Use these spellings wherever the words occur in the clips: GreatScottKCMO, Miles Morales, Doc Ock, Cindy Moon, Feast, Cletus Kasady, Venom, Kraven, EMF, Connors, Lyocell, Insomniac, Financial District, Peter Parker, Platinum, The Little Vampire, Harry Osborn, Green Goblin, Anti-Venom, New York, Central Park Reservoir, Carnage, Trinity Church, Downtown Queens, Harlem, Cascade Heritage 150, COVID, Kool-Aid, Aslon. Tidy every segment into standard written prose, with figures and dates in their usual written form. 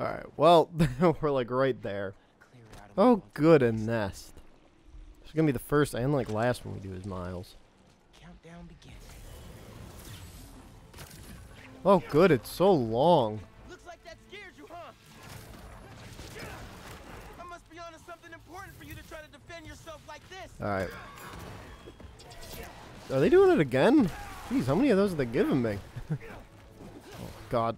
Alright, well, we're like right there. Oh, good, a nest. This is gonna be the first and like last one we do is Miles. Countdown begins. Oh, good, it's so long. Looks like that scares you, huh? I must be onto something important for you to try to defend yourself like this. Alright. Are they doing it again? Jeez, how many of those are they giving me? Oh, God.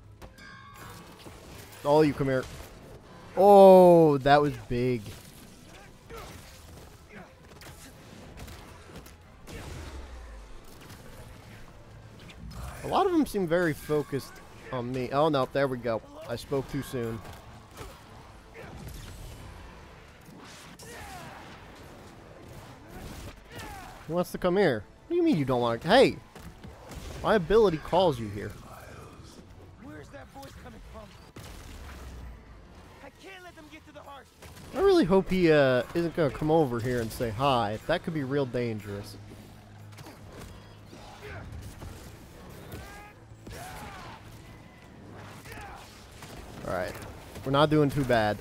All of you, come here. Oh, that was big. A lot of them seem very focused on me. Oh, no, there we go. I spoke too soon. Who wants to come here? What do you mean you don't want to? Hey! My ability calls you here. I really hope he isn't gonna come over here and say hi. That could be real dangerous. Alright. We're not doing too bad.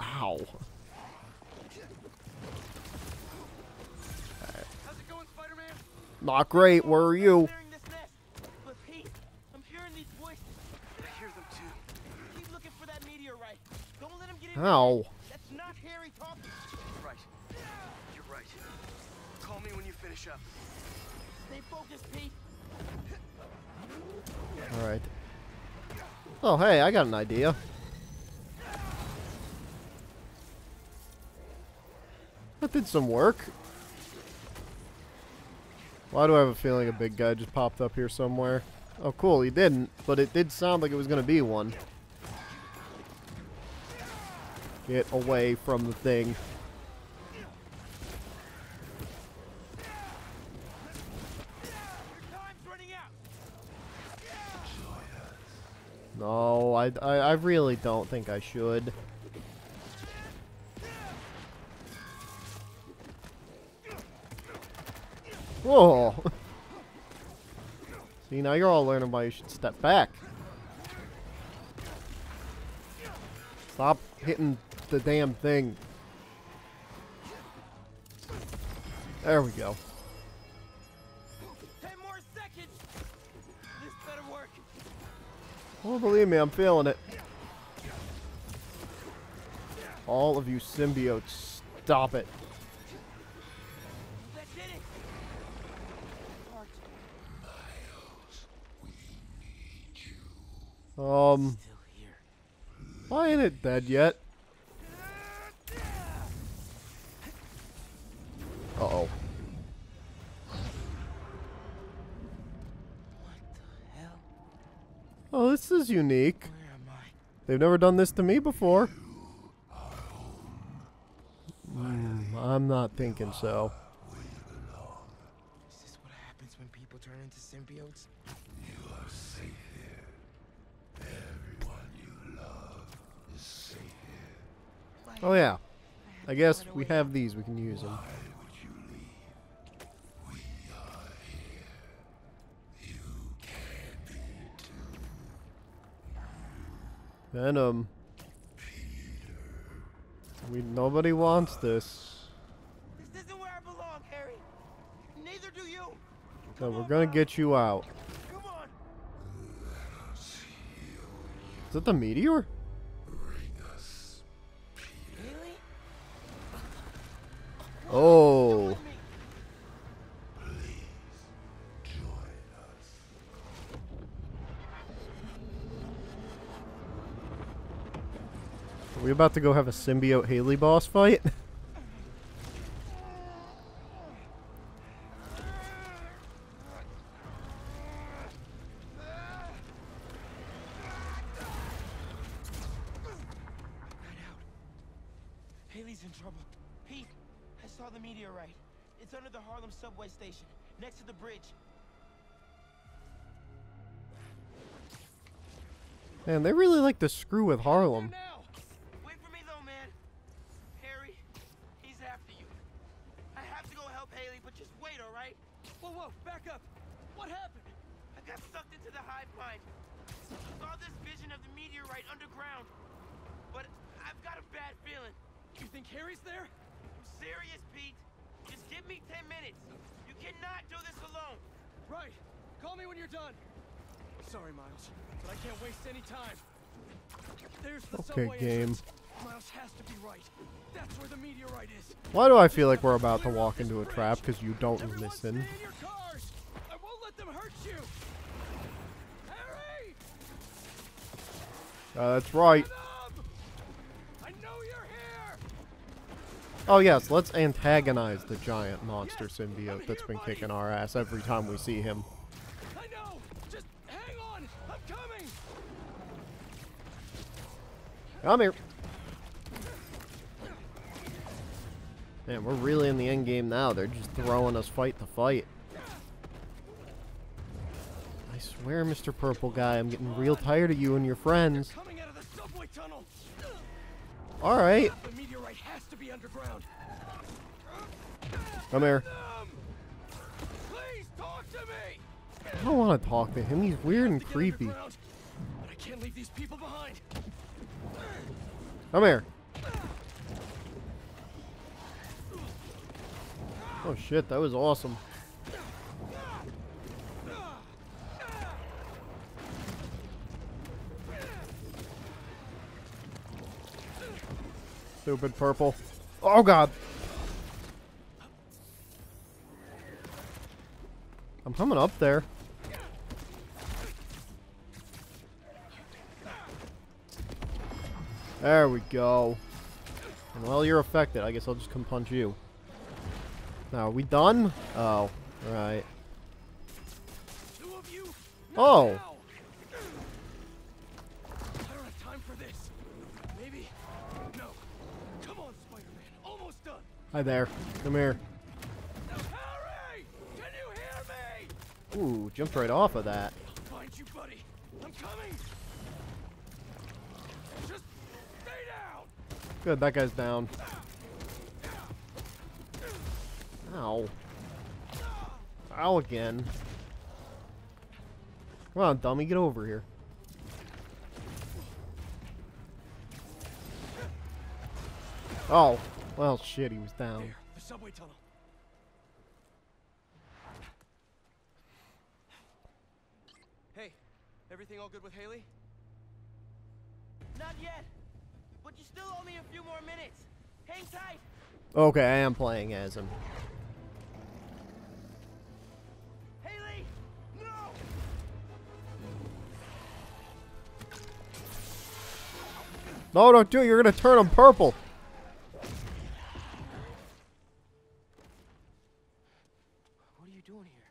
Ow. Alright. How's it going, Spider-Man? Not great, where are you? Ow. That's not Harry talking. Right. You're right. Call me when you finish up. Stay focused, Pete. Alright. Oh, hey, I got an idea. That did some work. Why do I have a feeling a big guy just popped up here somewhere? Oh, cool, he didn't, but it did sound like it was going to be one. Get away from the thing. No, I really don't think I should. Whoa. See, now you're all learning why you should step back. Stop hitting the damn thing. There we go. 10 more seconds. This better work. Oh, believe me, I'm feeling it. All of you symbiotes, stop it. That did it. Miles, we need you. Why ain't it dead yet? Uh-oh. What the hell? Oh, this is unique. Where am I? They've never done this to me before. I'm not thinking so. Is this what happens when people turn into symbiotes? You are safe here. Everyone you love is safe here. Oh yeah. I guess we have these. We can use them. Venom. Nobody wants this. This isn't where I belong, Harry. Neither do you. No, we're gonna get you out. Come on. Is that the meteor? Really? Oh. Are we about to go have a symbiote Haley boss fight? Haley's in trouble. Pete, I saw the meteorite. It's under the Harlem subway station, next to the bridge. Man, they really like to screw with Harlem. Back up! What happened? I got sucked into the hive mind. Saw this vision of You think Harry's there? I'm serious, Pete. Just give me 10 minutes. You cannot do this alone. Right. Call me when you're done. Sorry, Miles, but I can't waste any time. There's the subway entrance. Miles has to be right. That's where the meteorite is. Why do I feel like we're about to walk into a trap because you don't listen? Everyone stay in your cars. I won't let them hurt you. Harry! That's right. I know you're here. Oh yes, let's antagonize the giant monster symbiote that's been kicking our ass every time we see him. I know. Just hang on. I'm coming. Come here. Man, we're really in the end game now. They're just throwing us fight to fight. I swear, Mr. Purple Guy, I'm getting real tired of you and your friends. Alright. Come here. I don't want to talk to him. He's weird and creepy. Come here. Oh shit, that was awesome. Stupid purple. Oh god. I'm coming up there. There we go. And while you're affected, I guess I'll just come punch you. Now, are we done? Oh, right. Oh! Hi there. Come here. Ooh, jumped right off of that. Good, that guy's down. Ow. Ow again. Come on, dummy, get over here. Oh. Well, shit, he was down. There, the subway tunnel. Hey, everything all good with Haley? Not yet, but you still owe me a few more minutes. Hang tight. Okay, I am playing as him. No, don't do it. You're going to turn him purple. What are you doing here?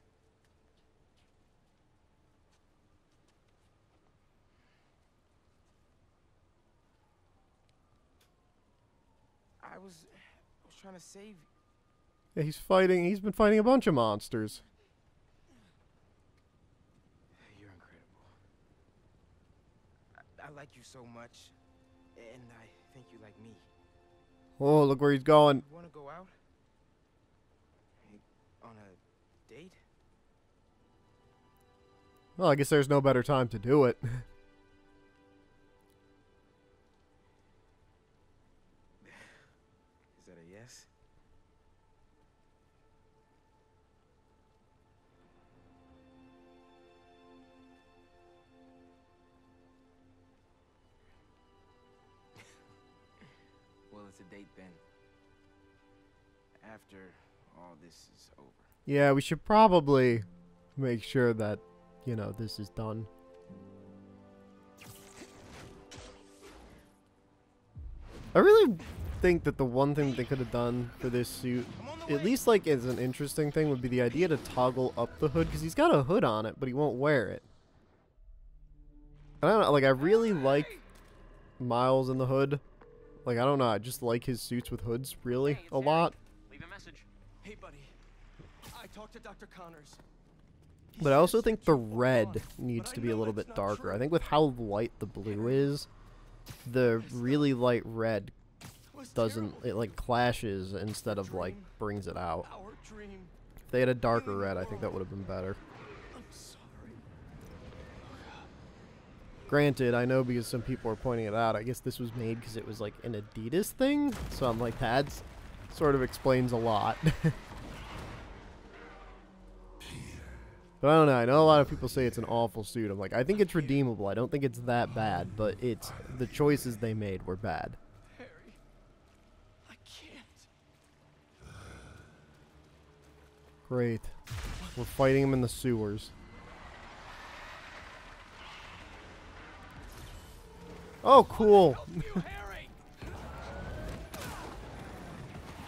I was trying to save you. Yeah, he's fighting. He's been fighting a bunch of monsters. You're incredible. I like you so much. And I think you like me. Oh, look where he's going. You want to go out? On a date? Well, I guess there's no better time to do it. Is that a yes? It's a date then. After all this is over. Yeah, we should probably make sure that, you know, this is done. I really think that the one thing they could have done for this suit, at least like as an interesting thing, would be the idea to toggle up the hood, because he's got a hood on it, but he won't wear it. I don't know, like I really like Miles in the hood. Like, I don't know, I just like his suits with hoods, really, hey, a lot. Leave a message. Hey, buddy. I talked to Dr. Connors. But I also think the red needs to be a little bit darker. True. I think with how light the blue is, the really light red doesn't, it like clashes instead of like brings it out. If they had a darker red, I think that would have been better. I'm sorry. Granted, I know because some people are pointing it out, I guess this was made because it was like an Adidas thing, so I'm like, that sort of explains a lot. But I don't know, I know a lot of people say it's an awful suit. I'm like, I think it's redeemable. I don't think it's that bad, but it's the choices they made were bad. Harry, I can't. Great. We're fighting him in the sewers. Oh, cool. You, Harry.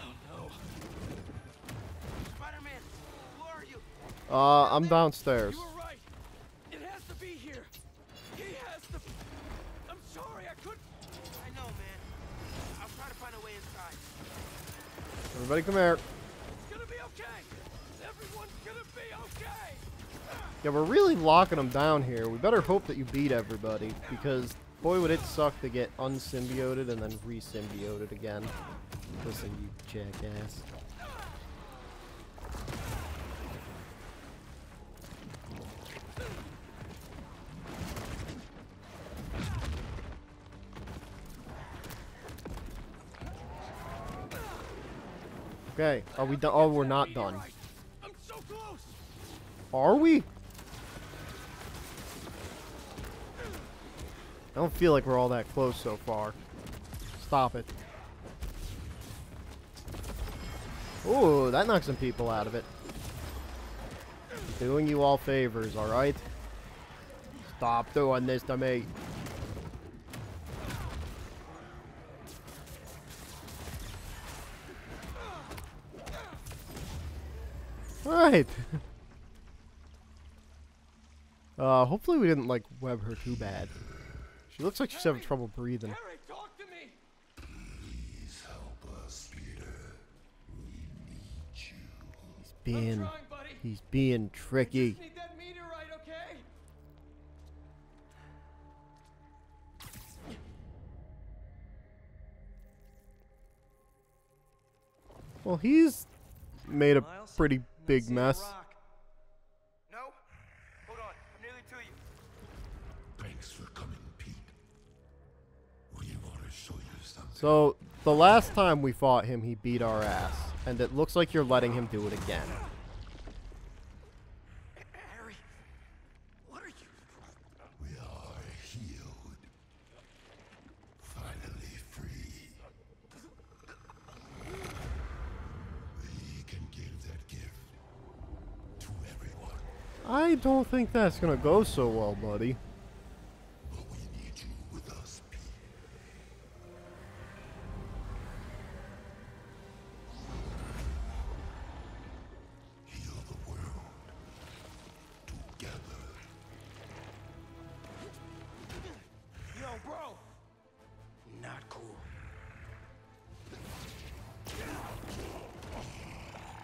Oh, no. Spider-Man, where are you? I'm downstairs. You were right. It has to be here. He has to. I'm sorry, I couldn't. I know, man. I'll try to find a way inside. Everybody come here. It's gonna be okay. Everyone's gonna be okay. Yeah, we're really locking them down here. We better hope that you beat everybody, because boy, would it suck to get unsymbioted and then re-symbioted again. Listen, you jackass. Okay, are we done? Oh, we're not done. I'm so close. Are we? I don't feel like we're all that close so far. Stop it. Ooh, that knocked some people out of it. Doing you all favors, alright? Stop doing this to me. Alright. Hopefully we didn't, like, web her too bad. She looks like she's having trouble breathing. Harry, talk to me. Please help us, Peter. We need you. He's being tricky. I just need that meteorite, okay? Well, he's made a pretty big mess. So, the last time we fought him, he beat our ass. And it looks like you're letting him do it again. Harry, what are you? We are healed. Finally free. We can give that gift to everyone. I don't think that's gonna go so well, buddy.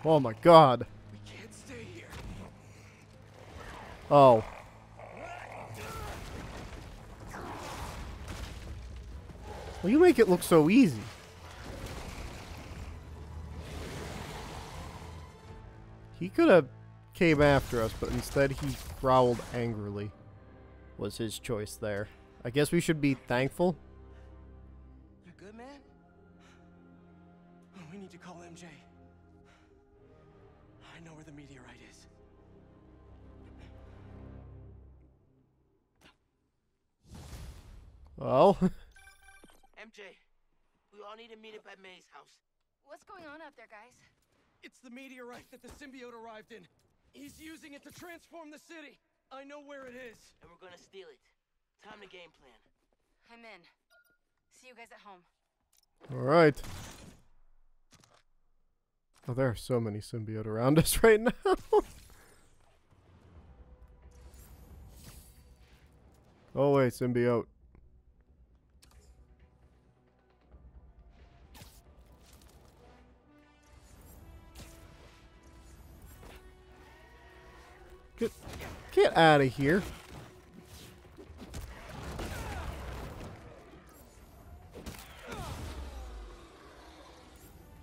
Oh my god. We can't stay here. Oh. Well, you make it look so easy. He could have came after us, but instead he growled angrily. Was his choice there. I guess we should be thankful. You good, man? We need to call MJ. I know where the meteorite is. Well. MJ, we all need to meet up at May's house. What's going on out there, guys? It's the meteorite that the symbiote arrived in. He's using it to transform the city. I know where it is. And we're gonna steal it. Time to game plan. I'm in. See you guys at home. Alright. Oh, there are so many symbiote around us right now. Oh, wait, symbiote. Get out of here.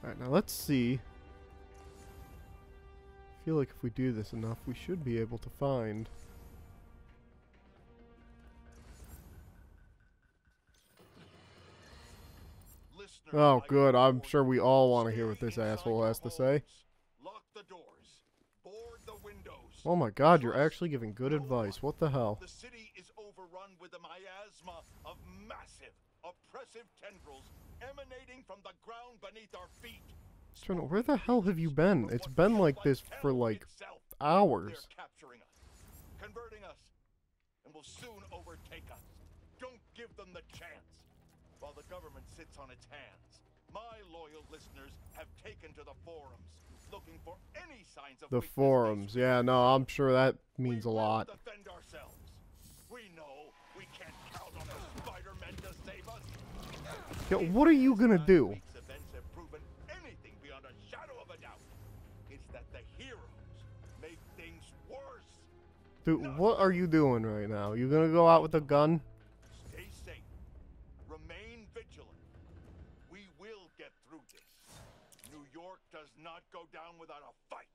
Alright, now let's see. I feel like if we do this enough, we should be able to find Oh, good. I'm sure we all want to hear what this asshole has to say. Lock the doors. Board the windows. Oh my God, you're actually giving good advice. What the hell? The city is overrun with the miasma of massive, oppressive tendrils emanating from the ground beneath our feet. Colonel, where the hell have you been? It's been like this for like hours. They're capturing us, converting us, and will soon overtake us. Don't give them the chance. While the government sits on its hands, my loyal listeners have taken to the forums, looking for any signs of the forums. Yeah, no, I'm sure that means a lot. We will defend ourselves. We know we can't count on a Spider-Man to save us. Yeah, what are you gonna do? Dude, what are you doing right now? You gonna go out with a gun? Stay safe. Remain vigilant. We will get through this. New York does not go down without a fight.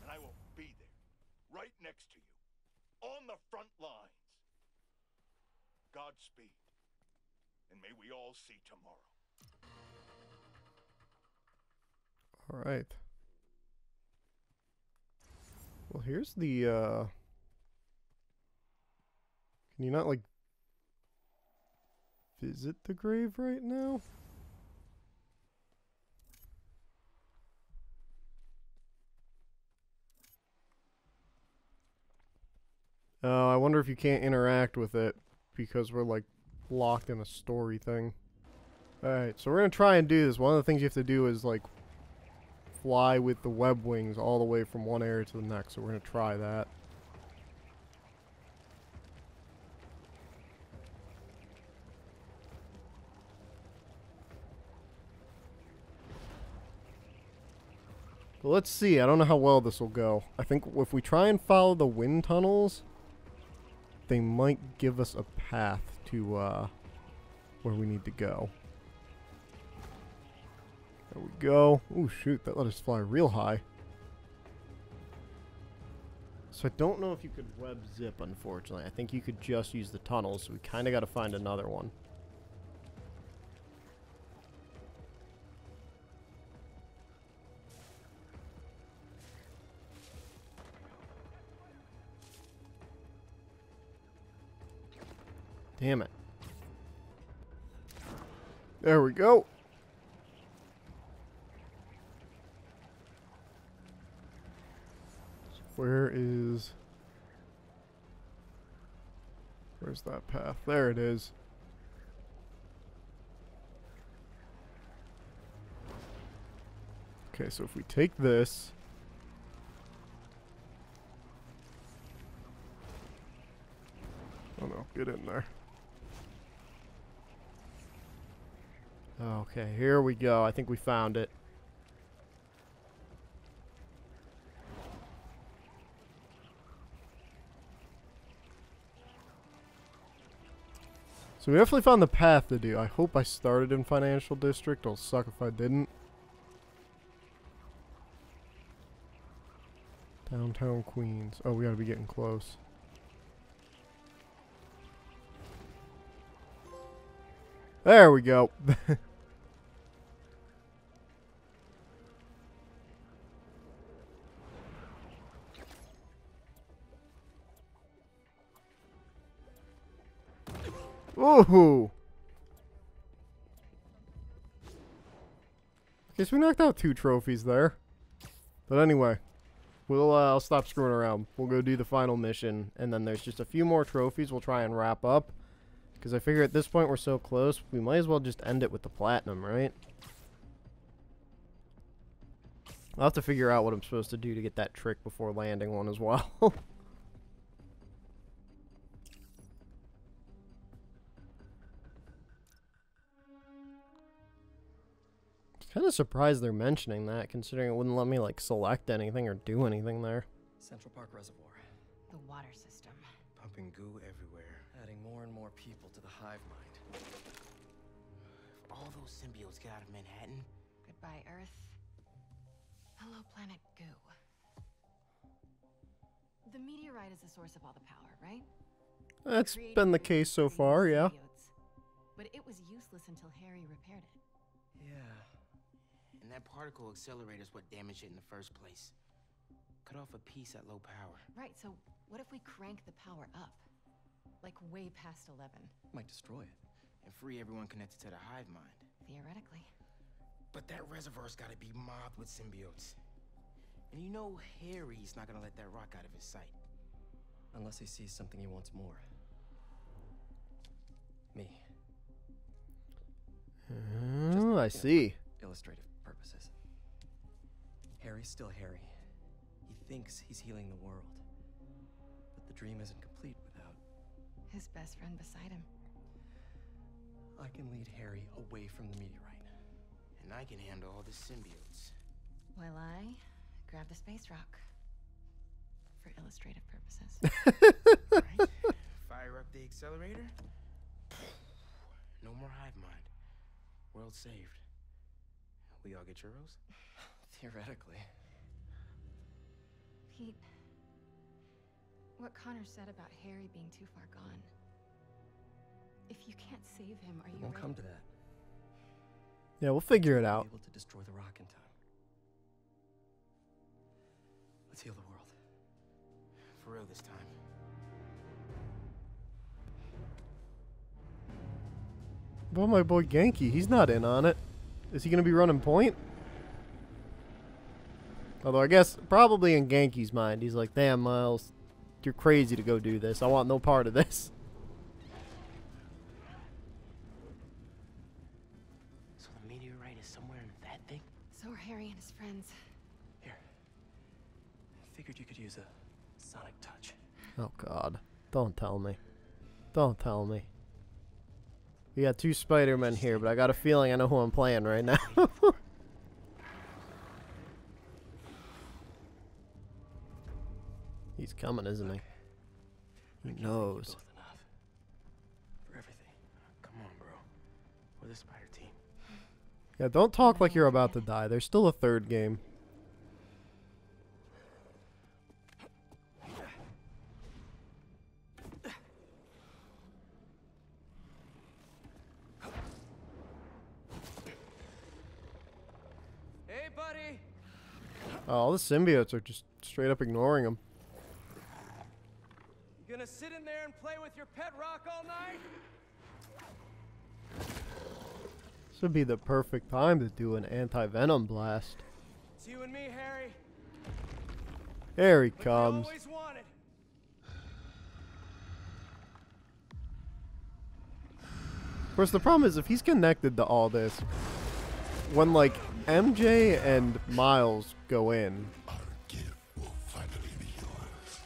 And I will be there, right next to you, on the front lines. Godspeed. And may we all see tomorrow. All right. Well, here's the, can you not, like, visit the grave right now? I wonder if you can't interact with it, because we're, like, locked in a story thing. Alright, so we're gonna try and do this. One of the things you have to do is, like, fly with the web wings all the way from one area to the next, so we're going to try that. But let's see, I don't know how well this will go. I think if we try and follow the wind tunnels, they might give us a path to where we need to go. There we go. Oh shoot, that let us fly real high. So I don't know if you could web zip, unfortunately. I think you could just use the tunnels, so we kind of got to find another one. Damn it. There we go. Where's that path? There it is. Okay, so if we take this, oh no, get in there. Okay, here we go. I think we found it. So we definitely found the path to do. I hope I started in Financial District. It'll suck if I didn't. Downtown Queens. Oh, we gotta be getting close. There we go. Ooh. Okay, so we knocked out 2 trophies there. But anyway, we'll I'll stop screwing around. We'll go do the final mission, and then there's just a few more trophies we'll try and wrap up. Because I figure at this point we're so close, we might as well just end it with the platinum, right? I'll have to figure out what I'm supposed to do to get that trick before landing one as well. Kind of surprised they're mentioning that, considering it wouldn't let me like select anything or do anything there. Central Park Reservoir. The water system. Pumping goo everywhere, adding more and more people to the hive mind. If all those symbiotes get out of Manhattan. Goodbye, Earth. Hello, planet goo. The meteorite is the source of all the power, right? That's been the case so far, yeah. Symbiotes, but it was useless until Harry repaired it. Yeah. And that particle accelerator's what damaged it in the first place. Cut off a piece at low power. Right, so what if we crank the power up? Like way past 11. Might destroy it. And free everyone connected to the hive mind. Theoretically. But that reservoir's gotta be mobbed with symbiotes. And you know Harry's not gonna let that rock out of his sight. Unless he sees something he wants more. Me. Oh, I see. Illustrative purposes. Harry's still Harry. He thinks he's healing the world. But the dream isn't complete without... his best friend beside him. I can lead Harry away from the meteorite. And I can handle all the symbiotes. While I grab the space rock. For illustrative purposes. Right? Fire up the accelerator. No more hive mind. World saved. We all get churros? Theoretically. Pete, what Connor said about Harry being too far gone. If you can't save him, are you ready? We'll come to that. Yeah, we'll figure it out. Able to destroy the rock in time. Let's heal the world. For real this time. Well, my boy Genki, he's not in on it. Is he going to be running point? Although I guess probably in Genki's mind, he's like, damn, Miles, you're crazy to go do this. I want no part of this. So the meteorite is somewhere in that thing? So are Harry and his friends. Here. I figured you could use a sonic touch. Oh, God. Don't tell me. Don't tell me. We got two Spider-Men here, but I got a feeling I know who I'm playing right now. He's coming, isn't he? Who knows? For everything. Come on, bro. We're the Spider team. Yeah, don't talk like you're about to die. There's still a third game. Oh, all the symbiotes are just straight up ignoring him. You gonna sit in there and play with your pet rock all night? This would be the perfect time to do an anti-venom blast. It's you and me, Harry. Here he comes. What you always wanted. Of course, the problem is if he's connected to all this, when like MJ and Miles go in. Our gift will finally be yours.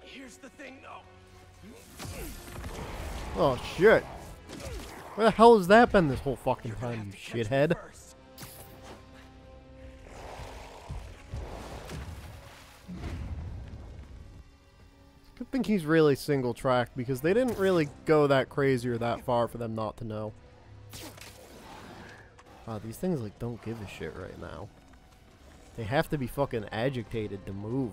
Here's the thing, though. Oh shit! Where the hell has that been this whole fucking time, you shithead? Good thing he's really single track because they didn't really go that crazy or that far for them not to know. Wow, these things like don't give a shit right now. They have to be fucking agitated to move.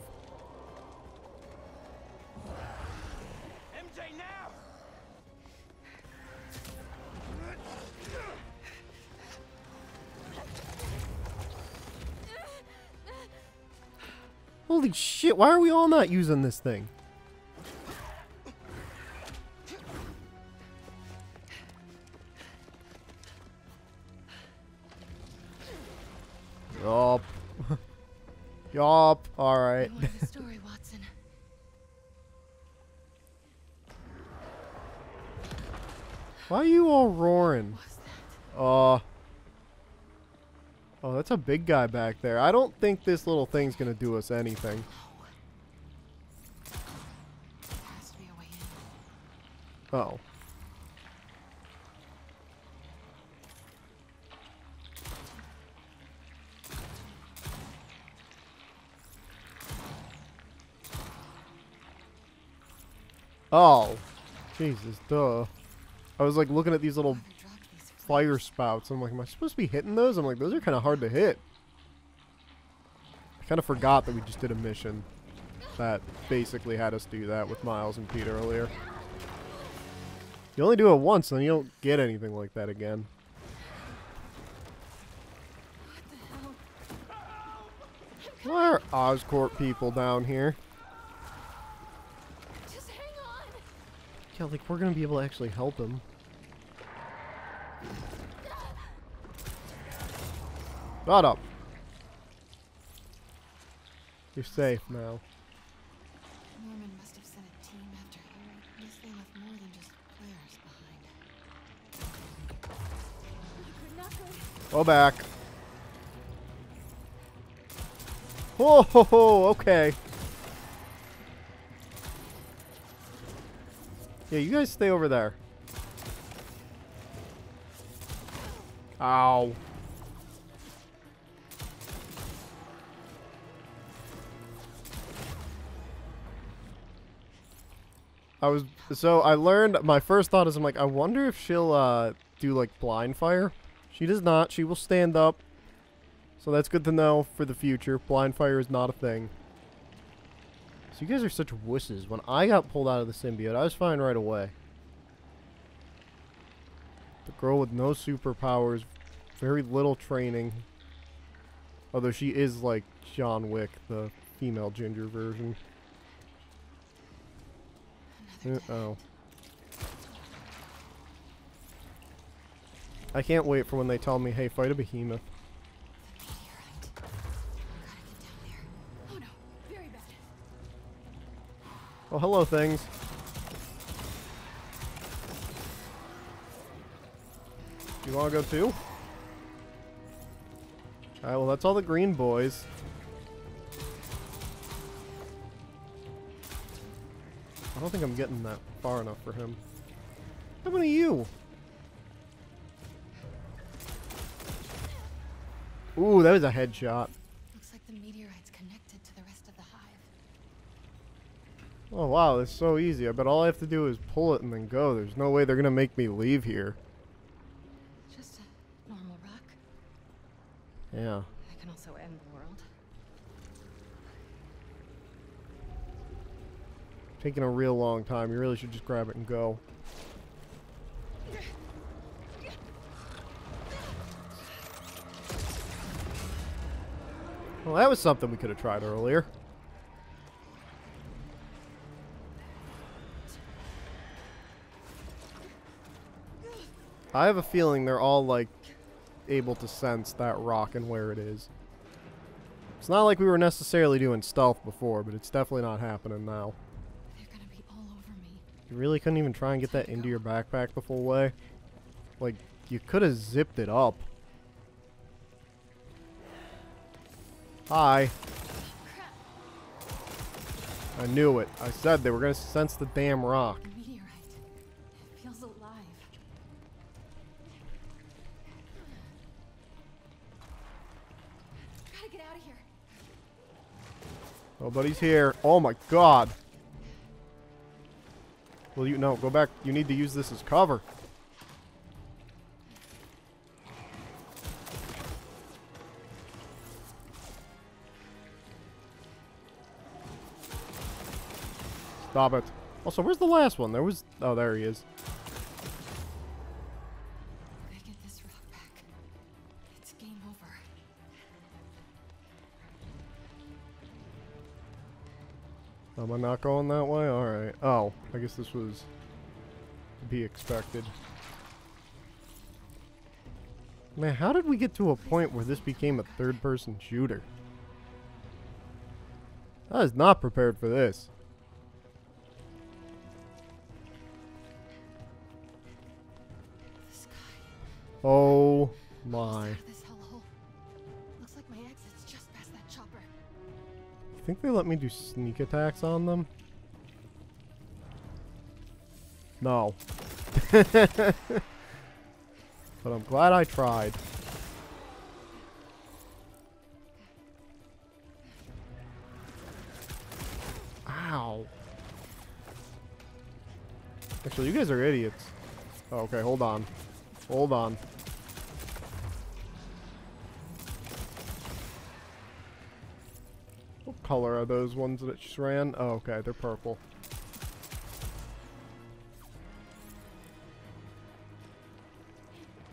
MJ now. Holy shit, why are we all not using this thing? Yup. Yup. All right. The story, Watson. Why are you all roaring? Oh, that's a big guy back there. I don't think this little thing's gonna do us anything. Uh-oh. Oh, Jesus, duh. I was like looking at these little fire spouts. I'm like, am I supposed to be hitting those? I'm like, those are kind of hard to hit. I kind of forgot that we just did a mission that basically had us do that with Miles and Peter earlier. You only do it once, and you don't get anything like that again. Why are Oscorp people down here? Just hang on. Yeah, like we're gonna be able to actually help them. Shut up. You're safe now. Norman must have sent a team after Harry. At least they left more than just players behind. Go back. Whoa, ho, ho, okay. Yeah, you guys stay over there. Ow. I learned, my first thought is I'm like, I wonder if she'll do like blind fire. She does not. She will stand up. So that's good to know for the future. Blind fire is not a thing. So you guys are such wusses. When I got pulled out of the symbiote, I was fine right away. The girl with no superpowers, very little training. Although she is like John Wick, the female ginger version. Uh-oh. I can't wait for when they tell me, hey, fight a behemoth. Oh, hello, things. You want to go too? Alright, well, that's all the green boys. I don't think I'm getting that far enough for him. How many of you? Ooh, that was a headshot. Looks like the meteorite's connected to the rest of the hive. Oh wow, that's so easy. I bet all I have to do is pull it and then go. There's no way they're gonna make me leave here. Just a normal rock. Yeah. I can also end the world. Taking a real long time. You really should just grab it and go. Well, that was something we could have tried earlier. I have a feeling they're all like able to sense that rock and where it is. It's not like we were necessarily doing stealth before, but it's definitely not happening now. You really couldn't even try and get that into your backpack the full way? Like, you could have zipped it up. Hi. I knew it. I said they were going to sense the damn rock. Meteorite. It feels alive. Gotta get out of here. Nobody's here. Oh my god. Well, you know, go back. You need to use this as cover. Stop it. Also, where's the last one? There was... Oh, there he is. I gotta get this rock back. It's game over. Am I not going that way? Alright. Oh, I guess this was to be expected. Man, how did we get to a point where this became a third-person shooter? I was not prepared for this. Oh my. I think they let me do sneak attacks on them. No. But I'm glad I tried. Ow. Actually, you guys are idiots. Oh, okay, hold on. Hold on. Color are those ones that just ran? Oh, okay, they're purple.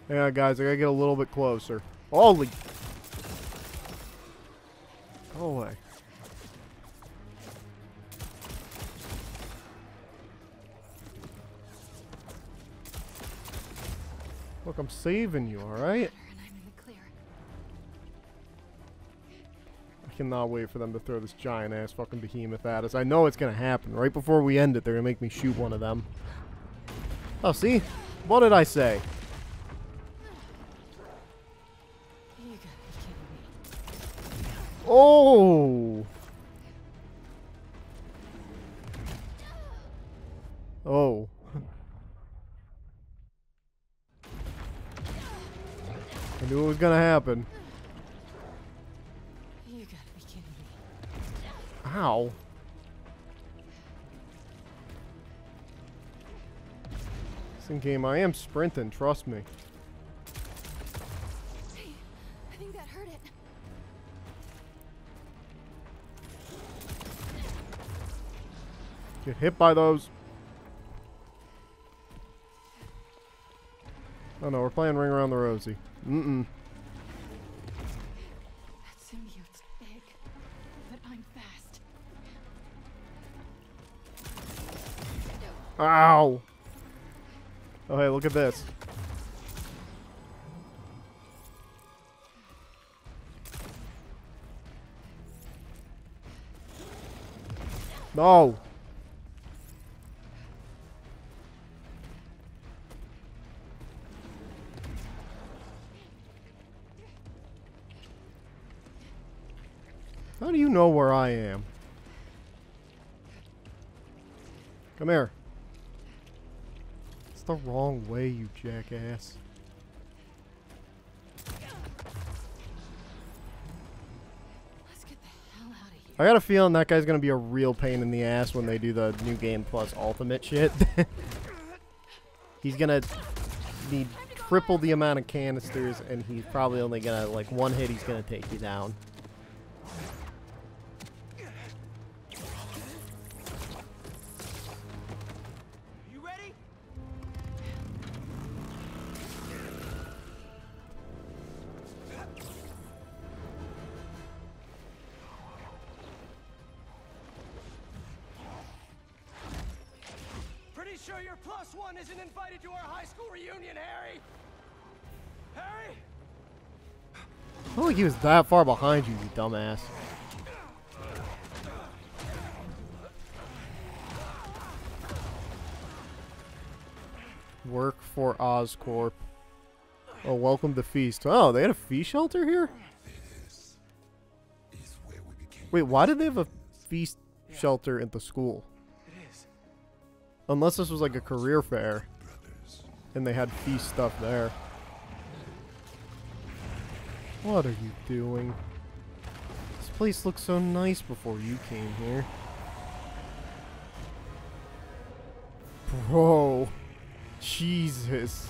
Yeah, guys, I gotta get a little bit closer. Holy! Go away. Look, I'm saving you, alright? I cannot wait for them to throw this giant-ass fucking behemoth at us. I know it's gonna happen. Right before we end it, they're gonna make me shoot one of them. Oh, see? What did I say? Oh! Oh. I knew it was gonna happen. You gotta be kidding me. Ow. This in game, I am sprinting, trust me. Hey, I think that hurt it. Get hit by those. Oh no, we're playing Ring Around the Rosie. Mm-mm. That symbiote's big, but I'm fast. Ow! Oh hey, look at this. No! How do you know where I am? Come here. It's the wrong way, you jackass. Let's get the hell out of here. I got a feeling that guy's gonna be a real pain in the ass when they do the New Game Plus Ultimate shit. He's gonna need triple the amount of canisters, and he's probably only gonna, like, one hit, he's gonna take you down. Sure your plus one isn't invited to our high school reunion, Harry. Harry? I don't think he was that far behind you, you dumbass. Work for Oscorp. Oh, welcome to Feast. Oh, they had a fee shelter here? Wait, why did they have a feast shelter at the school? Unless this was like a career fair, and they had feast stuff there. What are you doing? This place looked so nice before you came here. Bro. Jesus.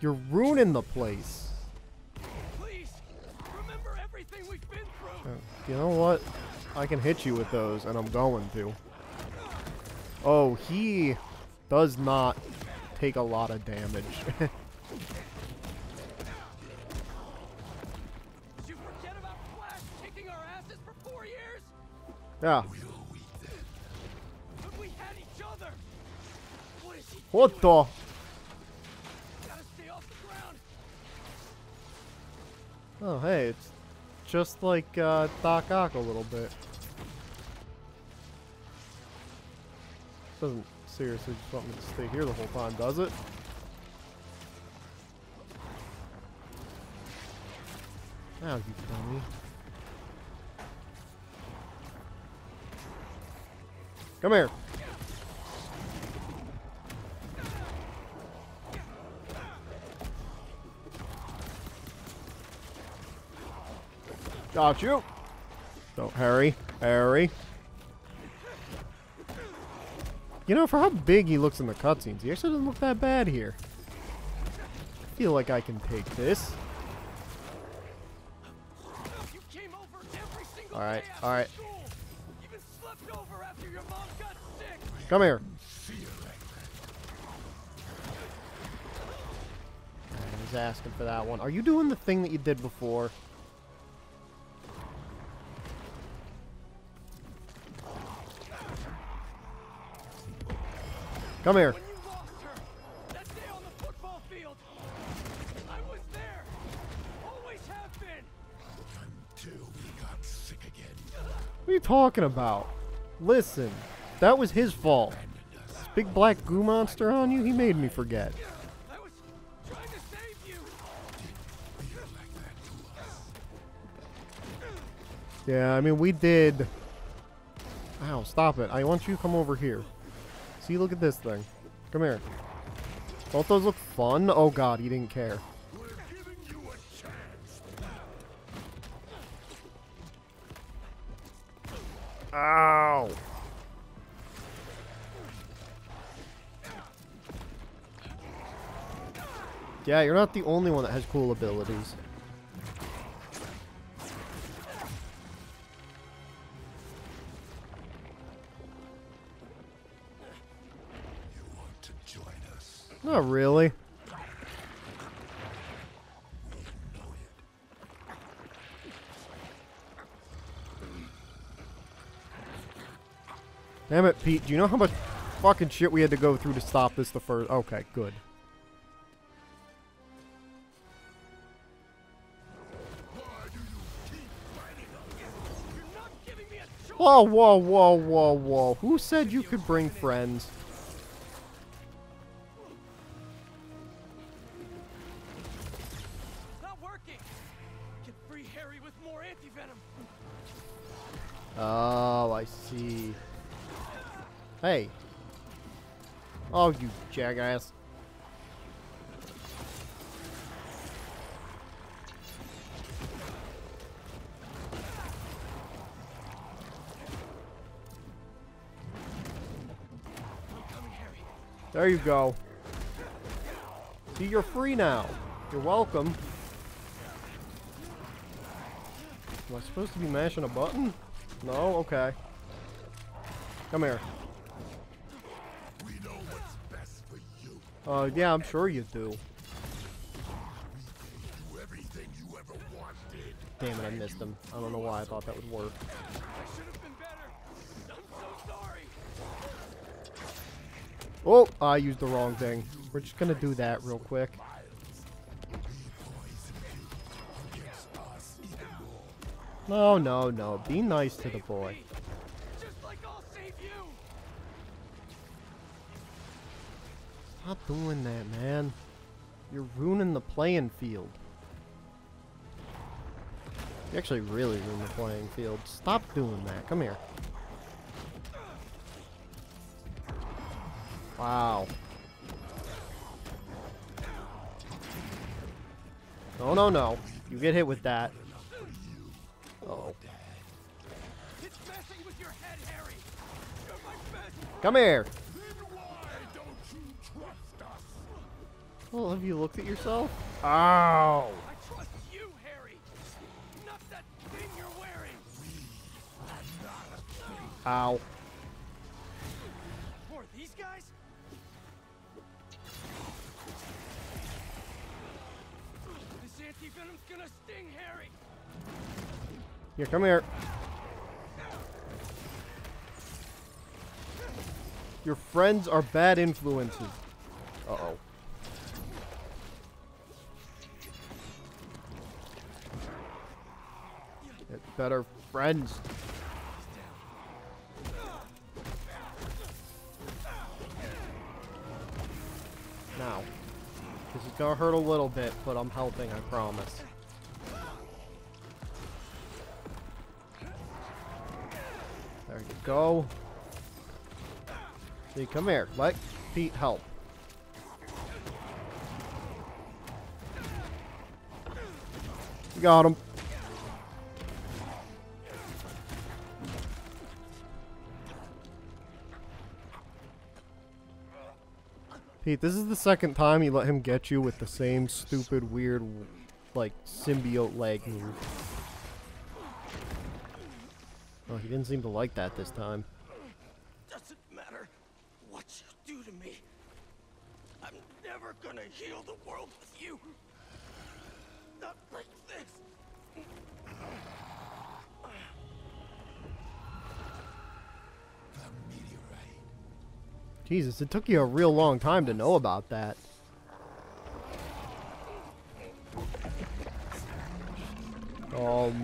You're ruining the place. Please, remember everything we've been through. You know what? I can hit you with those, and I'm going to. Oh, he does not take a lot of damage. Did you forget about Flash kicking our asses for 4 years? Yeah. But we had each other. What is he doing? What the? Gotta stay off the ground. Oh, hey, it's just like Doc Ock a little bit. Doesn't seriously just want me to stay here the whole time, does it? Now you dummy. Come here. Got you. Don't hurry, hurry. You know, for how big he looks in the cutscenes, he actually doesn't look that bad here. I feel like I can take this. Alright, alright. Come here. was asking for that one. Are you doing the thing that you did before? Come here. What are you talking about? Listen, that was his fault. This big black goo monster on you, he made me forget. I was trying to save you. Yeah, I mean, we did. Ow, stop it. I want you to come over here. See, look at this thing. Come here. Don't those look fun? Oh god, he didn't care. Ow! Yeah, you're not the only one that has cool abilities. You want to join us? Not really. Damn it, Pete. Do you know how much fucking shit we had to go through to stop this the first... Okay, good. Whoa, whoa, whoa, whoa, whoa. Who said you could bring friends? It's not working. Get free Harry with more anti-venom. Oh, I see. Hey. Oh, you jackass. There you go. See, you're free now. You're welcome. Am I supposed to be mashing a button? No? Okay. Come here. Yeah, I'm sure you do. Damn it, I missed him. I don't know why I thought that would work. Oh, I used the wrong thing. We're just gonna do that real quick. No, no, no. Be nice to the boy. Stop doing that, man. You're ruining the playing field. You actually really ruined the playing field. Stop doing that. Come here. Wow. No, no, no. You get hit with that. Uh-oh. It's messing with your head, Harry. You're my best. Come here. Well, have you looked at yourself? Ow! I trust you, Harry. Not that thing you're wearing. Ow. For these guys? This anti-venom's gonna sting, Harry. Here, come here. Your friends are bad influences. Uh-oh. Better friends. Now, this is gonna hurt a little bit, but I'm helping, I promise. There you go. See, come here. Let Pete help. Got him. Pete, this is the second time you let him get you with the same stupid, weird, like, symbiote leg move. Oh, he didn't seem to like that this time. Doesn't matter what you do to me. I'm never gonna heal the world with you. Not like this! The meteorite. Jesus, it took you a real long time to know about that. Oh.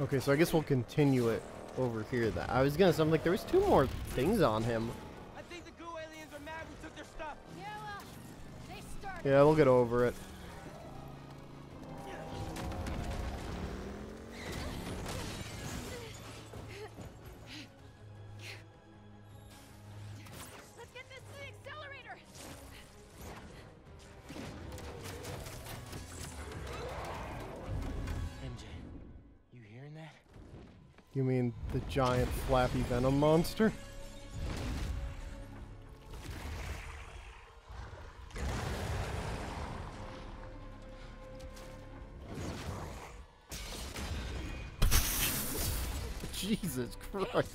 Okay, so I guess we'll continue it over here. That I was gonna say, I'm like, there was two more things on him. I think the goo aliens are mad we took their stuff. Yeah, well, they started. Yeah, we'll get over it. You mean the giant flappy venom monster? Jesus Christ.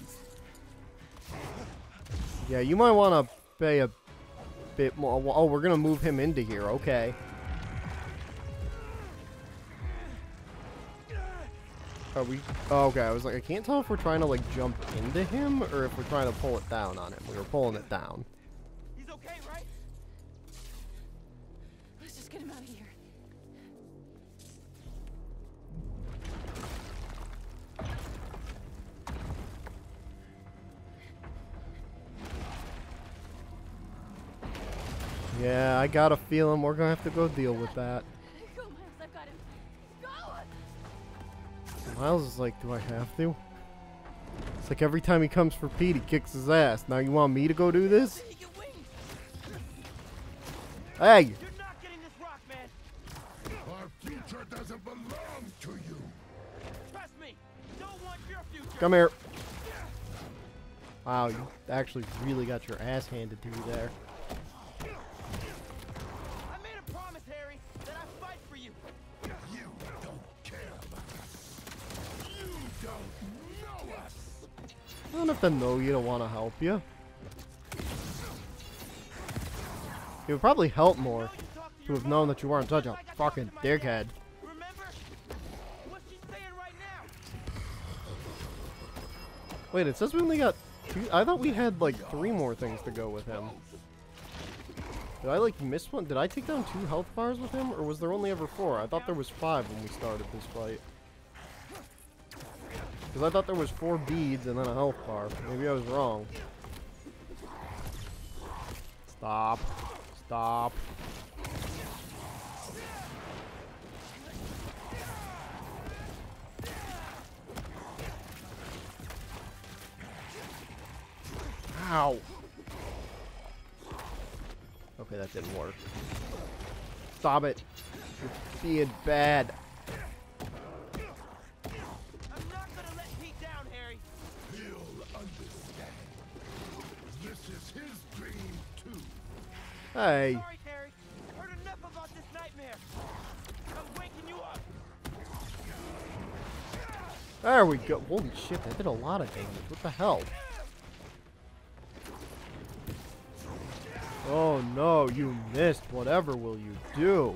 Yeah, you might want to pay a bit more. Oh, we're going to move him into here. Okay. Are we? Oh, okay, I was like, I can't tell if we're trying to like jump into him or if we're trying to pull it down on him. We were pulling it down. He's okay, right? Let's just get him out of here. Yeah, I got a feeling we're gonna have to go deal with that. Miles is like, do I have to? It's like every time he comes for Pete, he kicks his ass. Now you want me to go do this? Hey! You're not getting this rock, man. Our future doesn't belong to you. Trust me. Don't want your future. Come here. Wow, you actually really got your ass handed to you there. I made a promise, Harry, that I'd fight for you. You don't care about don't know us. I don't have to know you to want to help you. It would probably help more to have known that you weren't such a fucking dickhead. Remember what she's saying right now. Wait, it says we only got two. I thought we had like three more things to go with him. Did I like miss one? Did I take down two health bars with him, or was there only ever four? I thought there was five when we started this fight. Because I thought there was four beads and then a health bar. Maybe I was wrong. Stop. Stop. Ow. Okay, that didn't work. Stop it. You're being bad. Hey. Sorry, Terry. Heard enough about this nightmare. I'm waking you up. There we go. Holy shit, that did a lot of damage. What the hell? Oh no, you missed. Whatever will you do?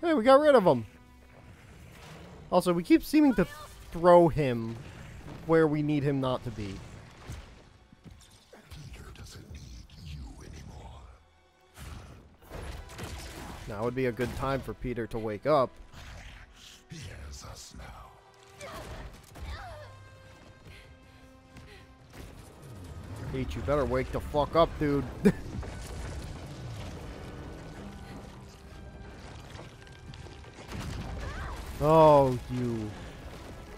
Hey, we got rid of him. Also, we keep seeming to throw him where we need him not to be. Peter doesn't need you anymore. Now would be a good time for Peter to wake up. He has us now. Pete, you better wake the fuck up, dude. Oh, you.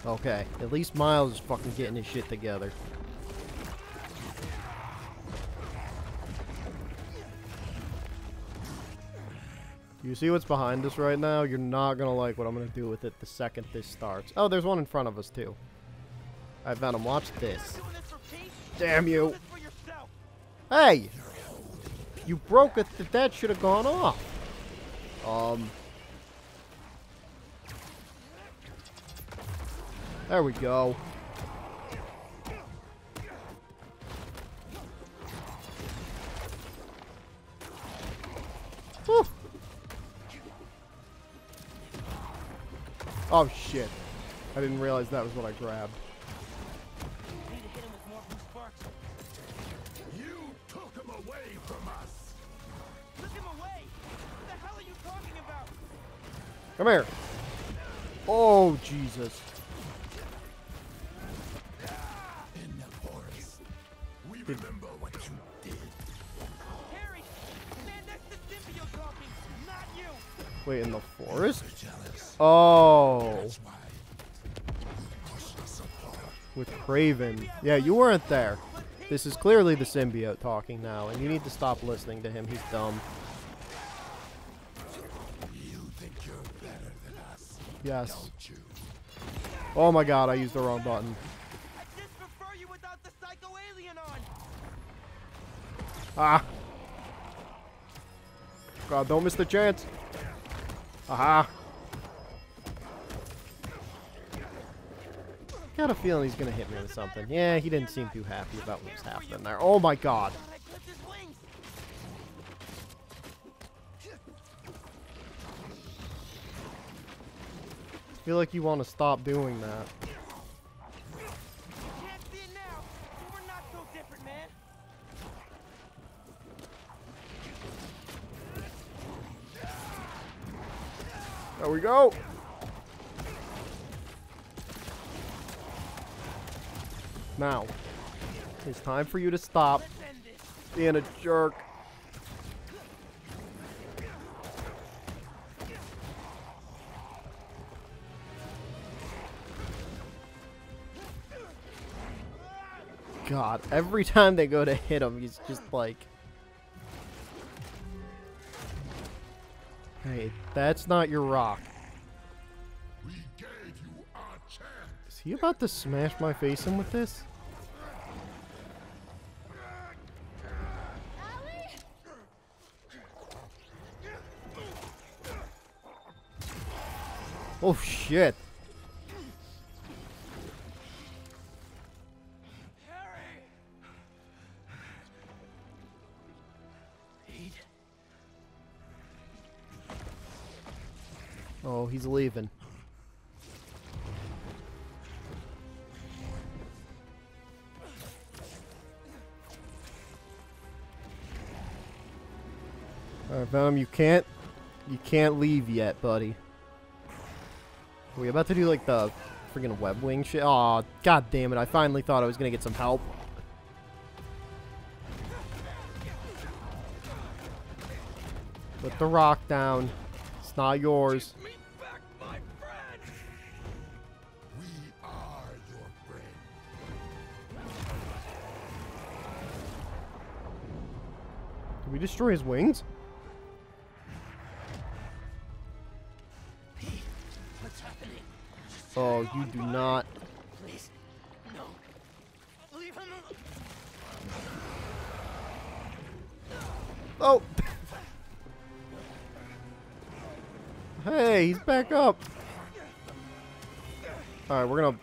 Okay, at least Miles is fucking getting his shit together. Do you see what's behind us right now? You're not gonna like what I'm gonna do with it the second this starts. Oh, there's one in front of us, too. Alright, Venom, watch this. Damn you! Hey! You broke it, that should have gone off. There we go. Whew. Oh shit. I didn't realize that was what I grabbed. You took him away from us. Took him away? What the hell are you talking about? Come here. Oh Jesus. Remember what you did. Harry, man, that's the symbiote talking, not you. Wait, in the forest? Oh. With Kraven. Yeah, you weren't there. This is clearly the symbiote talking now, and you need to stop listening to him. He's dumb. You think you're better than us? Yes. Oh my god, I used the wrong button. Ah! God, don't miss the chance! Aha! Got a feeling he's gonna hit me with something. Yeah, he didn't seem too happy about what was happening there. Oh my god! I feel like you want to stop doing that. There we go. Now, it's time for you to stop being a jerk. God, every time they go to hit him, he's just like... Hey, that's not your rock. We gave you our chance. Is he about to smash my face in with this? Oh shit. Oh, he's leaving. Alright, Venom, you can't leave yet, buddy. Are we about to do like the freaking web wing shit? Aw, god damn it, I finally thought I was gonna get some help. Put the rock down. It's not yours. Give me back my friend. We are your friend. Did we destroy his wings? Pete, what's happening? Oh, you do not. Please, no. Leave him alone. Oh. Hey, he's back up. All right, we're gonna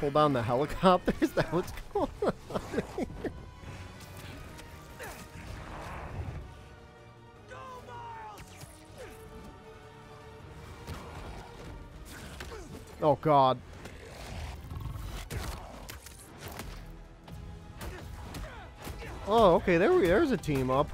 pull down the helicopter. Is that what's going on here? Go, Miles! Oh God. Oh, okay. There's a team up.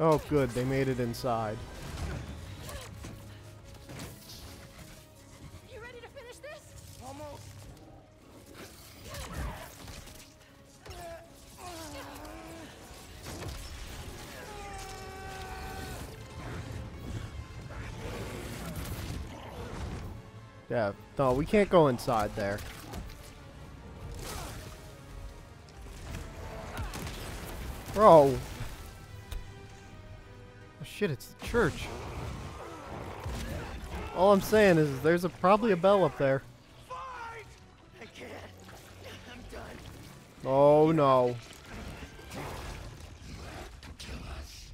Oh, good. They made it inside. You ready to finish this? Almost. Yeah. No, we can't go inside there. Bro. Oh shit, it's the church. All I'm saying is there's probably a bell up there. I can't. I'm done. Oh no. Kill us.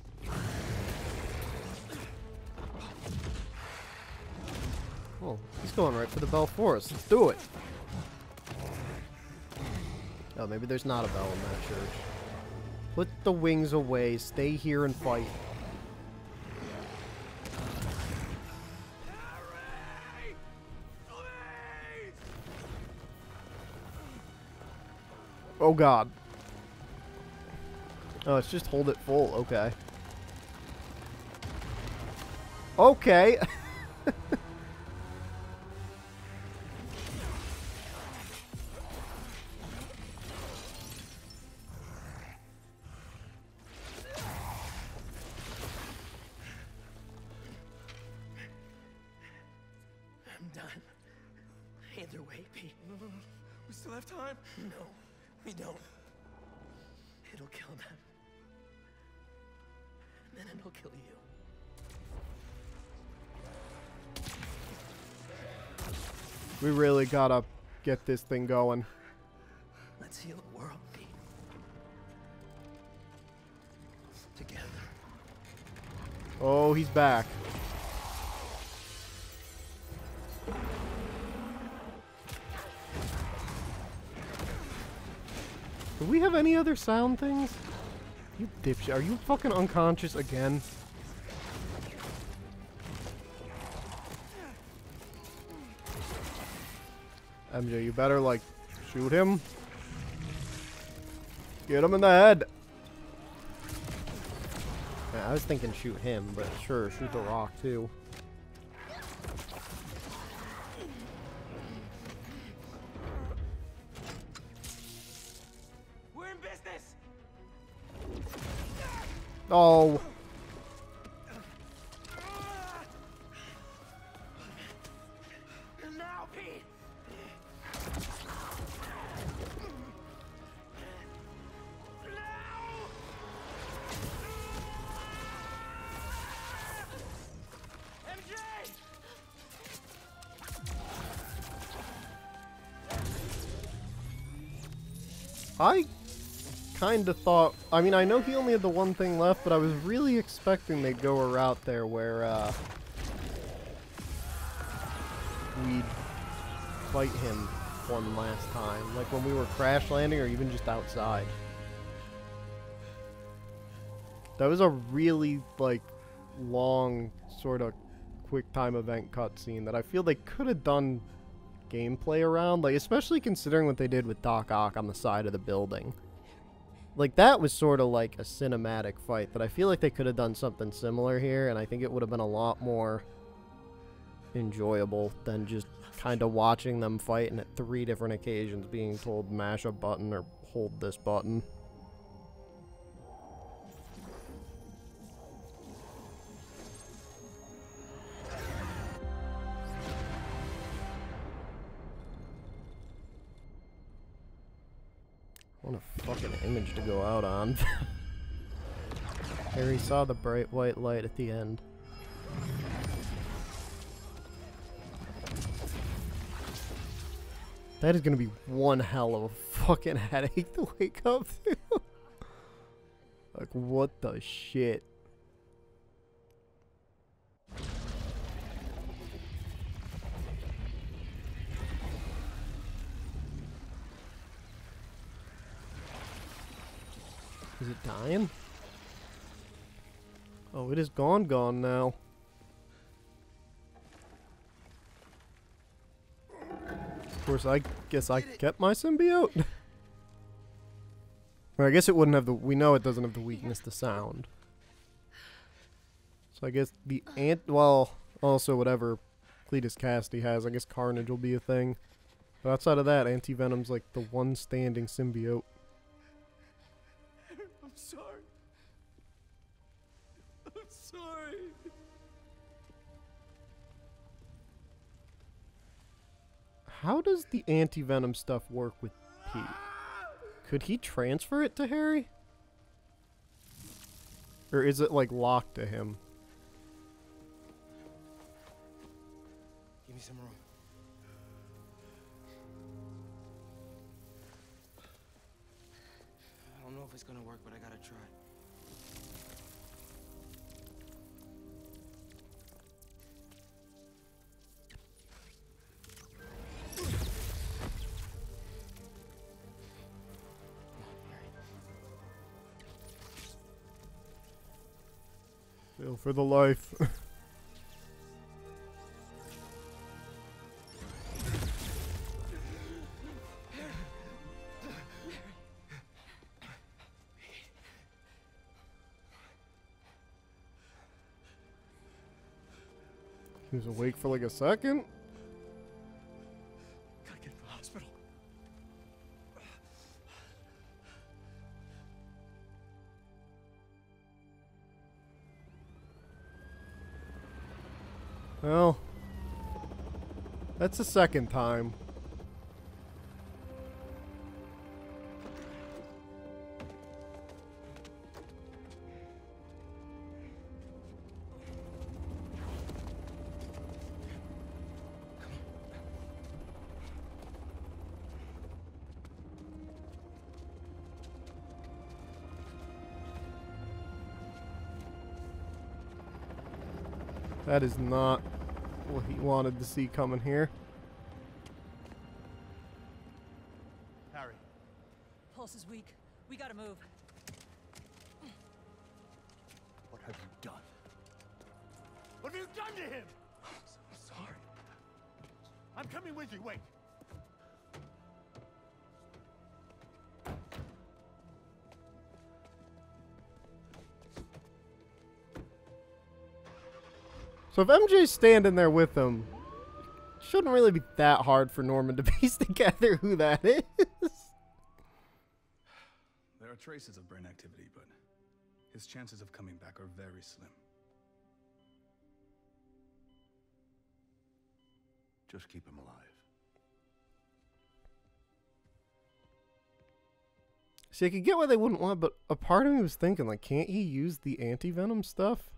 Oh, he's going right for the bell for us. Let's do it. Oh, maybe there's not a bell in that church. Put the wings away. Stay here and fight. Oh god. Oh, it's just hold it full. Okay. Okay. I'm done. Either way, Pete. No. We still have time? No. We don't. It'll kill them. And then it'll kill you. We really gotta get this thing going. Let's heal the world, Pete. Together. Oh, he's back. Do we have any other sound things? You dipshit. Are you fucking unconscious again? MJ, you better, like, shoot him. Get him in the head. Yeah, I was thinking shoot him, but sure, shoot the rock, too. Oh. Now, Pete. Now. MJ. Hi. Kinda thought, I mean, I know he only had the one thing left, but I was really expecting they'd go a route there where we'd fight him one last time, like when we were crash landing or even just outside. That was a really, like, long sort of quick time event cutscene that I feel they could have done gameplay around, like, especially considering what they did with Doc Ock on the side of the building. Like, that was sort of like a cinematic fight, but I feel like they could have done something similar here, and I think it would have been a lot more enjoyable than just kind of watching them fight and at 3 different occasions being told mash a button or hold this button. What a fucking image to go out on. Harry saw the bright white light at the end. That is gonna be one hell of a fucking headache to wake up to. Like, what the shit? Is it dying? Oh, it is gone now. Of course, I guess I kept my symbiote. Or I guess it wouldn't have the... We know it doesn't have the weakness to sound. So I guess the ant... Well, also whatever Cletus Kasady has, I guess Carnage will be a thing. But outside of that, Anti-Venom's like the one standing symbiote. Sorry. How does the Anti-Venom stuff work with Pete? Could he transfer it to Harry? Or is it like locked to him? Give me some room. I don't know if it's gonna work, but I gotta try. For the life. He was awake for like a second. Gotta get to the hospital. Well, that's the second time. That is not what he wanted to see coming here. Harry. Pulse is weak. We gotta move. What have you done? What have you done to him? I'm sorry. I'm coming with you. Wait. So if MJ's standing there with him, it shouldn't really be that hard for Norman to piece together who that is. There are traces of brain activity, but his chances of coming back are very slim. Just keep him alive. See, I could get why they wouldn't want, but a part of me was thinking, like, can't he use the anti-venom stuff?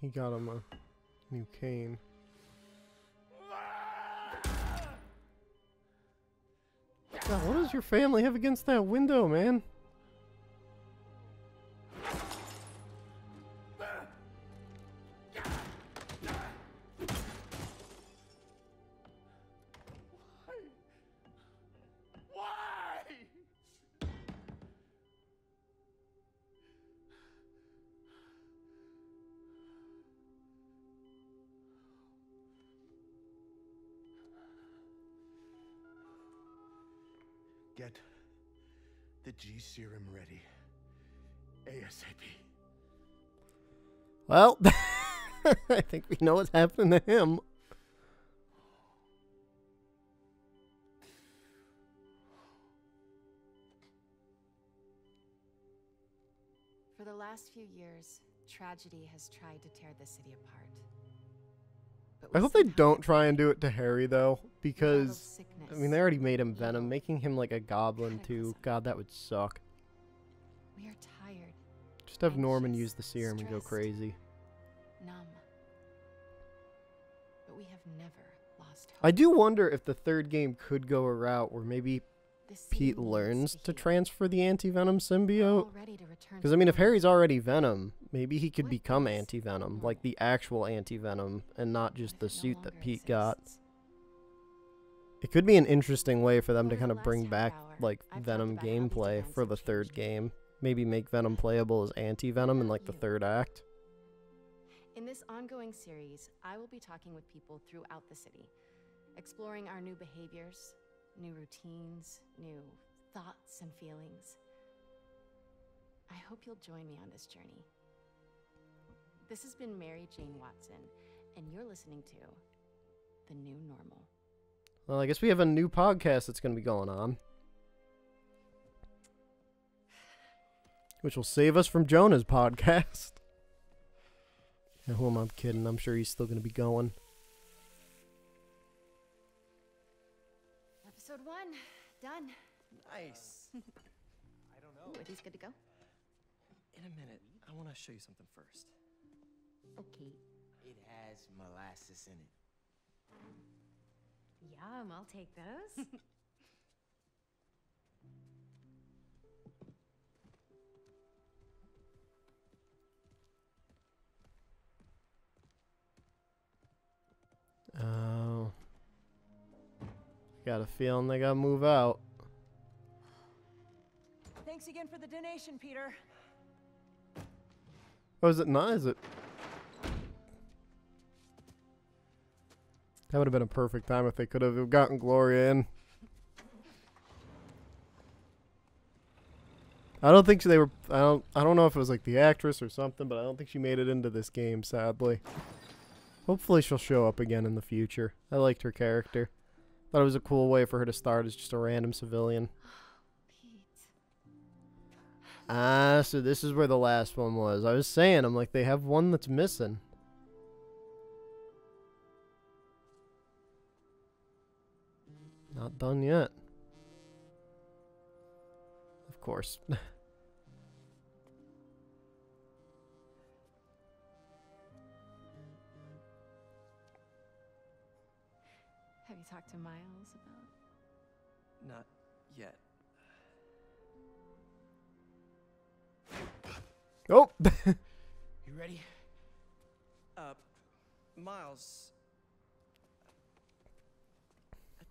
He got him a new cane. God, what does your family have against that window, man? Get the G serum ready ASAP. Well, I think we know what's happened to him. For the last few years, tragedy has tried to tear the city apart. I hope they don't try and do it to Harry, though, because, I mean, they already made him Venom. Making him, like, a goblin, too. God, that would suck. We are tired. Just have Norman use the serum and go crazy. Numb. But we have never lost hope. I do wonder if the third game could go a route where maybe Pete learns to transfer the anti-venom symbiote. Because, I mean, if Harry's already Venom, maybe he could become anti-venom, like the actual anti-venom, and not just the suit that Pete got. It could be an interesting way for them to kind of bring back, like, Venom gameplay for the third game. Maybe make Venom playable as anti-venom in, like, the third act. In this ongoing series, I will be talking with people throughout the city, exploring our new behaviors, new routines, new thoughts and feelings. I hope you'll join me on this journey. This has been Mary Jane Watson, and you're listening to The New Normal. Well, I guess we have a new podcast that's going to be going on, which will save us from Jonah's podcast. And who am I kidding? I'm sure he's still going to be going. Episode 1, done. Nice. I don't know. Ooh, are these good to go? In a minute, I want to show you something first. Okay. It has molasses in it. Yum, I'll take those. Oh. Got a feeling they gotta move out. Thanks again for the donation, Peter. Oh, is it not? Is it? That would have been a perfect time if they could have gotten Gloria in. I don't think they were. I don't know if it was like the actress or something, but I don't think she made it into this game, sadly. Hopefully she'll show up again in the future. I liked her character. Thought it was a cool way for her to start as just a random civilian. Ah, so this is where the last one was. I was saying, I'm like, they have one that's missing. Not done yet. Of course. Have you talked to Miles about? Not yet. Oh! You ready? Miles.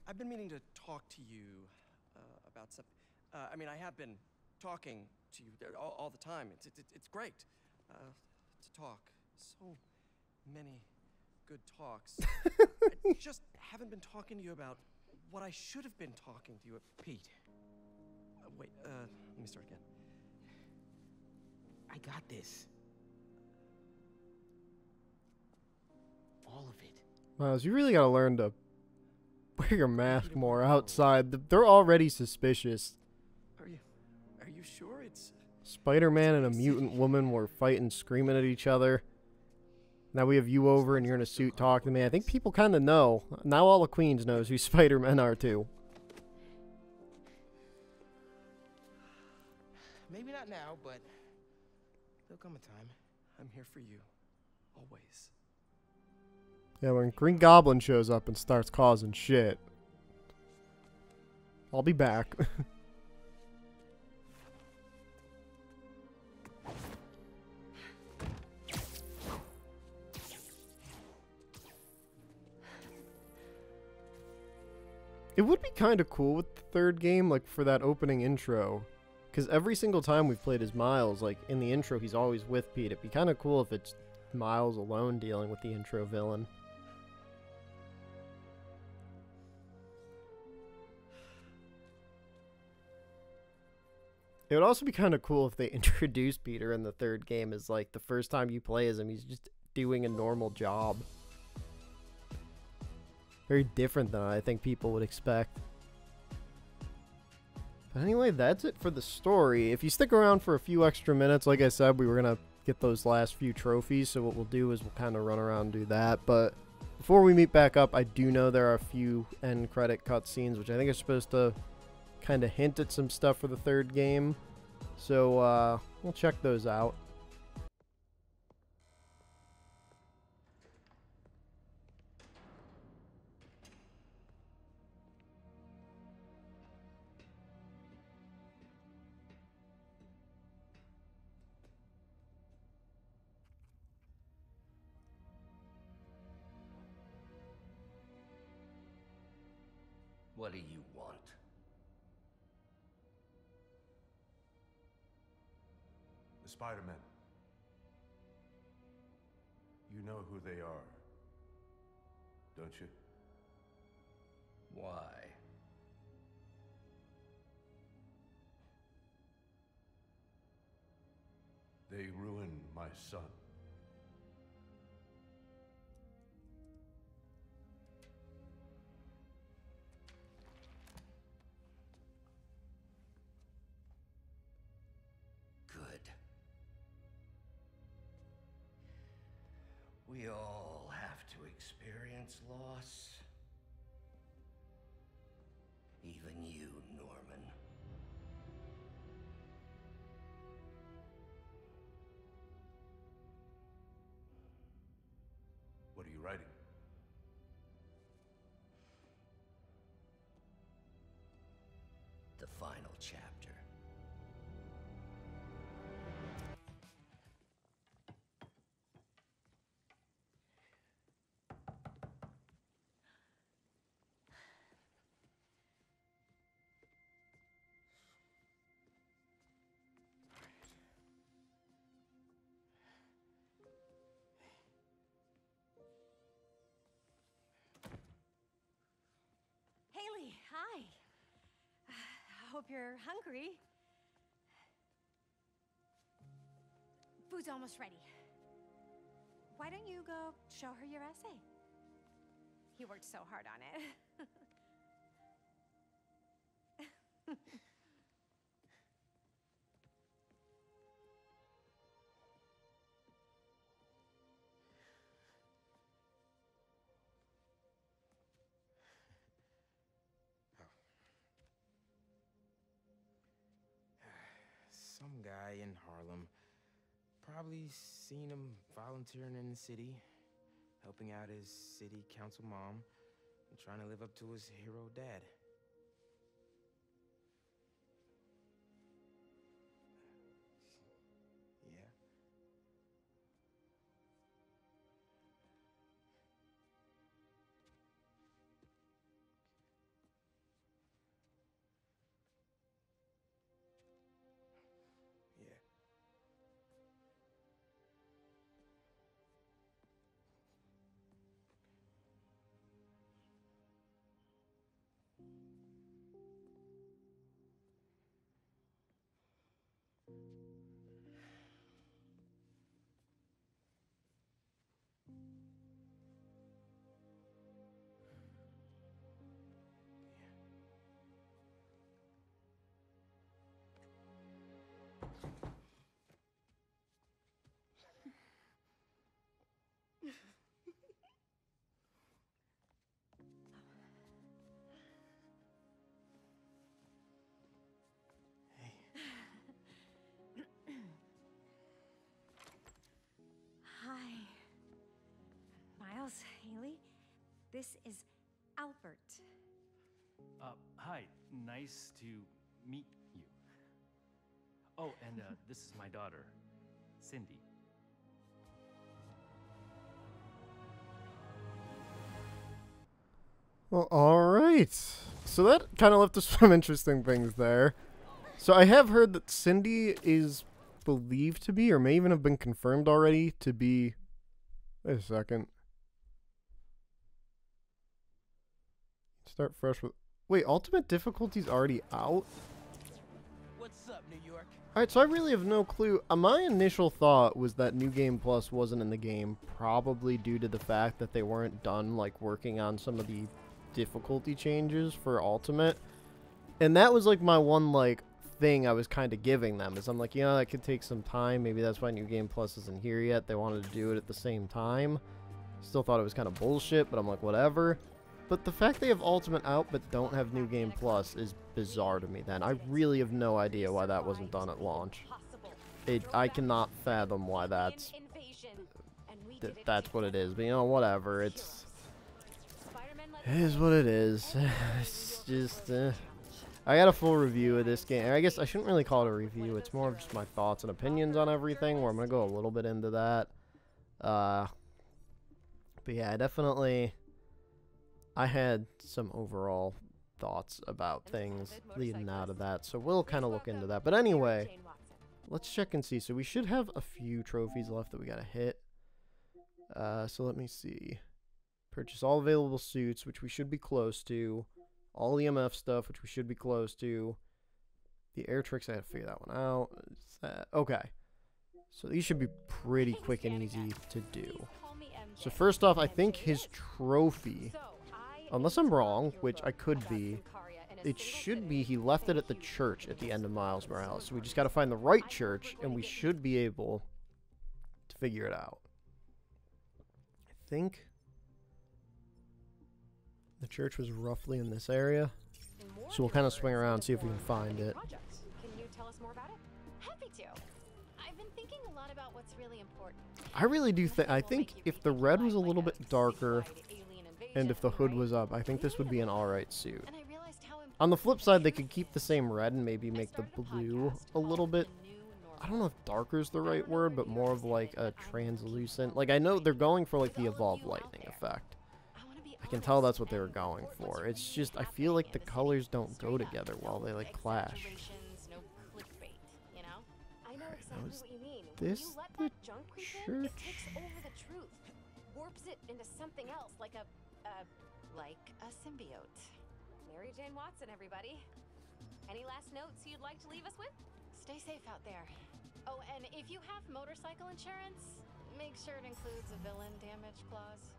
I've been meaning to talk to you about something. I mean, I have been talking to you all the time. It's great to talk. So many good talks. I just haven't been talking to you about what I should have been talking to you about. Pete. Wait, let me start again. I got this. All of it. Miles, you really gotta learn to wear your mask more outside. They're already suspicious. Are you sure it's Spider-Man and a mutant woman were fighting, screaming at each other. Now we have you over and you're in a suit talking to me. I think people kind of know. Now all of Queens knows who Spider-Man are too. Maybe not now, but there'll come a time. I'm here for you. Always. Yeah, when Green Goblin shows up and starts causing shit. I'll be back. It would be kind of cool with the third game, like for that opening intro. Because every single time we've played as Miles, like in the intro, he's always with Pete. It'd be kind of cool if it's Miles alone dealing with the intro villain. It would also be kind of cool if they introduced Peter in the third game as like the first time you play as him, he's just doing a normal job. Very different than I think people would expect. But anyway, that's it for the story. If you stick around for a few extra minutes, like I said, we were going to get those last few trophies. So what we'll do is we'll kind of run around and do that. But before we meet back up, I do know there are a few end credit cutscenes, which I think are supposed to kind of hint at some stuff for the third game. So we'll check those out. What do you want? The Spider-Men. You know who they are, don't you? Why? They ruined my son. We all have to experience loss. Even you, Norman. What are you writing? The final chapter. Hi. I hope you're hungry. Food's almost ready. Why don't you go show her your essay? You worked so hard on it. Some guy in Harlem, probably seen him volunteering in the city, helping out his city council mom, and trying to live up to his hero dad. Yeah. Haley, this is Albert. Hi. Nice to meet you. Oh, and this is my daughter, Cindy. Well, all right. So that kind of left us some interesting things there. So I have heard that Cindy is believed to be, or may even have been confirmed already, to be... Wait a second. Start fresh with... Wait, Ultimate Difficulty's already out? What's up, New York? Alright, so I really have no clue. My initial thought was that New Game Plus wasn't in the game, probably due to the fact that they weren't done, like, working on some of the difficulty changes for Ultimate. And that was, like, my one, like, thing I was kind of giving them, is I'm like, you know, that could take some time. Maybe that's why New Game Plus isn't here yet. They wanted to do it at the same time. Still thought it was kind of bullshit, but I'm like, whatever. But the fact they have Ultimate out but don't have New Game Plus is bizarre to me then. I really have no idea why that wasn't done at launch. I cannot fathom why that's what it is. But you know, whatever. It is what it is. It's just... I got a full review of this game. I guess I shouldn't really call it a review. It's more of just my thoughts and opinions on everything, where I'm going to go a little bit into that. But yeah, definitely... I had some overall thoughts about things leading out of that, so we'll kind of look into that. But anyway, let's check and see. So we should have a few trophies left that we gotta hit. So let me see. Purchase all available suits, which we should be close to. All EMF stuff, which we should be close to. The air tricks, I had to figure that one out. Okay. So these should be pretty quick and easy to do. So first off, I think his trophy... Unless I'm wrong, which I could be, it should be he left it at the church at the end of Miles Morales. So we just got to find the right church, and we should be able to figure it out. think the church was roughly in this area. So we'll kind of swing around and see if we can find it. Can you tell us more about it? Happy to. I've been thinking a lot about what's really important. I really do think, I think if the red was a little bit darker and if the hood was up, I think this would be an alright suit. On the flip side, they could keep the same red and maybe make the blue a little bit, I don't know if darker is the right word, but more of like a translucent. Like, I know they're going for like the evolved lightning effect. I can tell that's what they were going for. It's just, I feel like the colors don't go together well. They like clash. Now, is this the church? Warps it into something else, like a symbiote. Mary Jane Watson, everybody. Any last notes you'd like to leave us with? Stay safe out there. Oh, and if you have motorcycle insurance, make sure it includes a villain damage clause.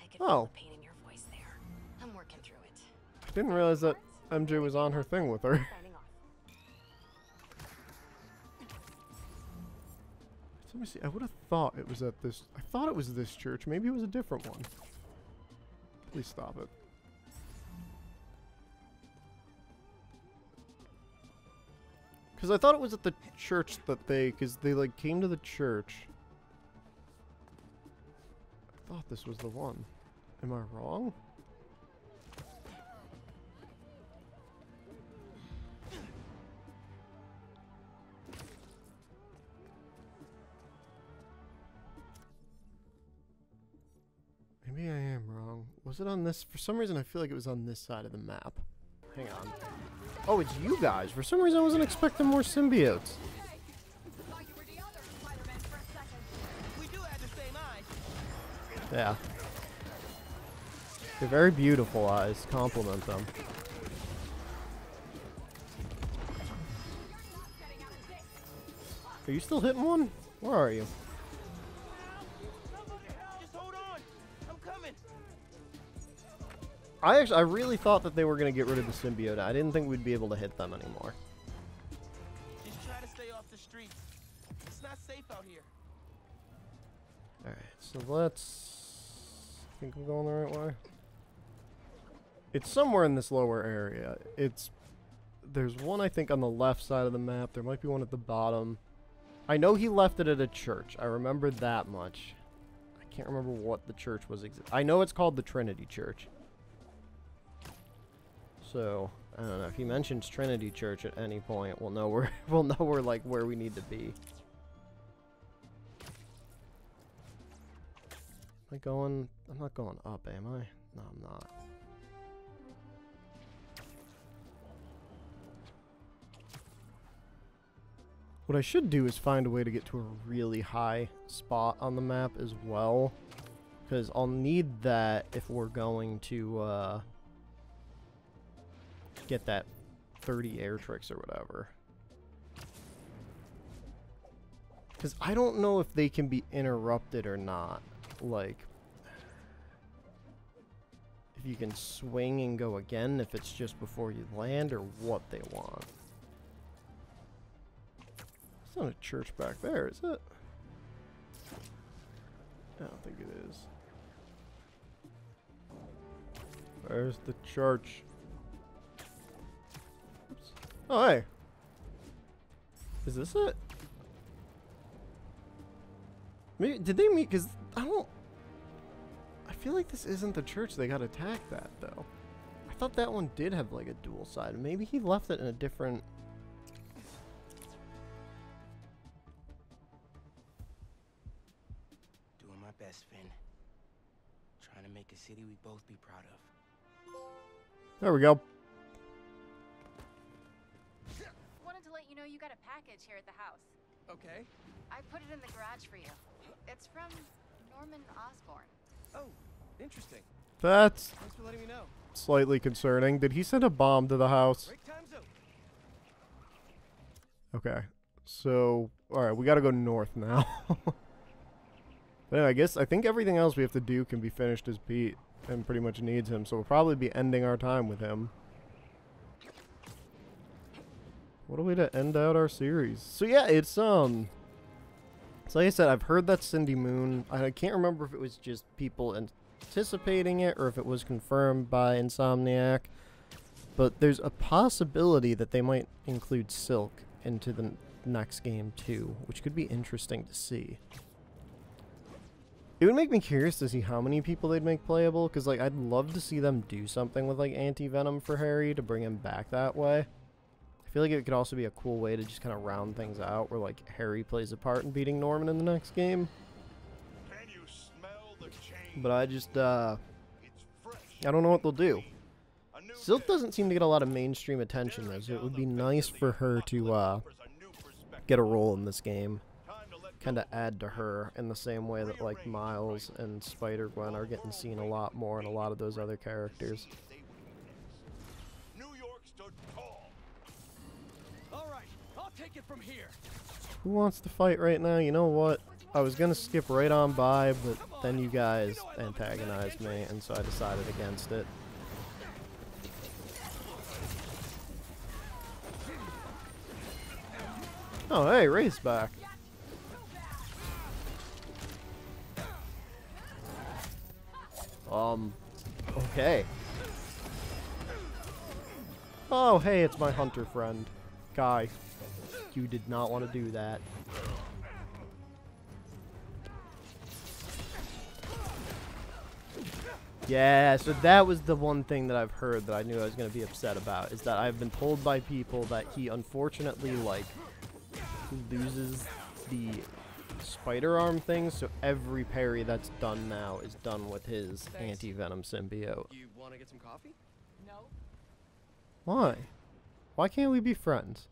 I could feel the pain in your voice there. I'm working through it. I didn't realize that MJ was on her thing with her. Let me see. I would have thought it was at this. I thought it was this church. Maybe it was a different one. Please stop it. Because I thought it was at the church that they, because they like came to the church. I thought this was the one. Am I wrong? Maybe I am wrong. Was it on this? For some reason, I feel like it was on this side of the map. Hang on. Oh, it's you guys. For some reason, I wasn't expecting more symbiotes. Yeah. They're very beautiful eyes. Compliment them. Are you still hitting one? Where are you? I really thought that they were going to get rid of the symbiote. I didn't think we'd be able to hit them anymore. Just try to stay off the streets. It's not safe out here. All right, so let's. I think I'm going the right way. It's somewhere in this lower area. It's. There's one I think on the left side of the map. There might be one at the bottom. I know he left it at a church. I remember that much. I can't remember what the church was. I know it's called the Trinity Church. So I don't know if he mentions Trinity Church at any point. We'll know where we're like where we need to be. Am I going? I'm not going up, am I? No, I'm not. What I should do is find a way to get to a really high spot on the map as well, because I'll need that if we're going to get that 30 air tricks or whatever. Because I don't know if they can be interrupted or not. Like, if you can swing and go again, if it's just before you land, or what they want. It's not a church back there, is it? I don't think it is. Where's the church? Oops. Oh, hey. Is this it? Maybe, did they meet? Because I don't. I feel like this isn't the church they got attacked at, though. I thought that one did have like a dual side. Maybe he left it in a different. Doing my best, Finn. Trying to make a city we both be proud of. There we go. Wanted to let you know you got a package here at the house. Okay. I put it in the garage for you. It's from Norman Osborn. Oh, interesting. That's thanks for letting me know. Slightly concerning. Did he send a bomb to the house? Break time's up. Okay. So, all right, we got to go north now. But anyway, I guess I think everything else we have to do can be finished as Pete and pretty much needs him. So we'll probably be ending our time with him. What a way to end out our series. So yeah, it's So like I said, I've heard that Cindy Moon. I can't remember if it was just people anticipating it or if it was confirmed by Insomniac. But there's a possibility that they might include Silk into the next game too, which could be interesting to see. It would make me curious to see how many people they'd make playable, because like I'd love to see them do something with like Anti-Venom for Harry to bring him back that way. I feel like it could also be a cool way to just kind of round things out where like Harry plays a part in beating Norman in the next game. Can you smell the change? But I just I don't know what they'll do. Silk doesn't seem to get a lot of mainstream attention though, so it would be nice for her to get a role in this game. Kind of add to her in the same way that like Miles and Spider-Gwen are getting seen a lot more in a lot of those other characters. New York stood tall. All right, I'll take it from here. Who wants to fight right now? You know what? I was gonna skip right on by, but then you guys antagonized me, and so I decided against it. Oh, hey, Ray's back. Okay. Oh, hey, it's my hunter friend. Guy, you did not want to do that. Yeah, so that was the one thing that I've heard that I knew I was going to be upset about, is that I've been told by people that he unfortunately, like, loses the spider arm thing, so every parry that's done now is done with his Anti-Venom symbiote. You want to get some coffee? No. Why? Why can't we be friends?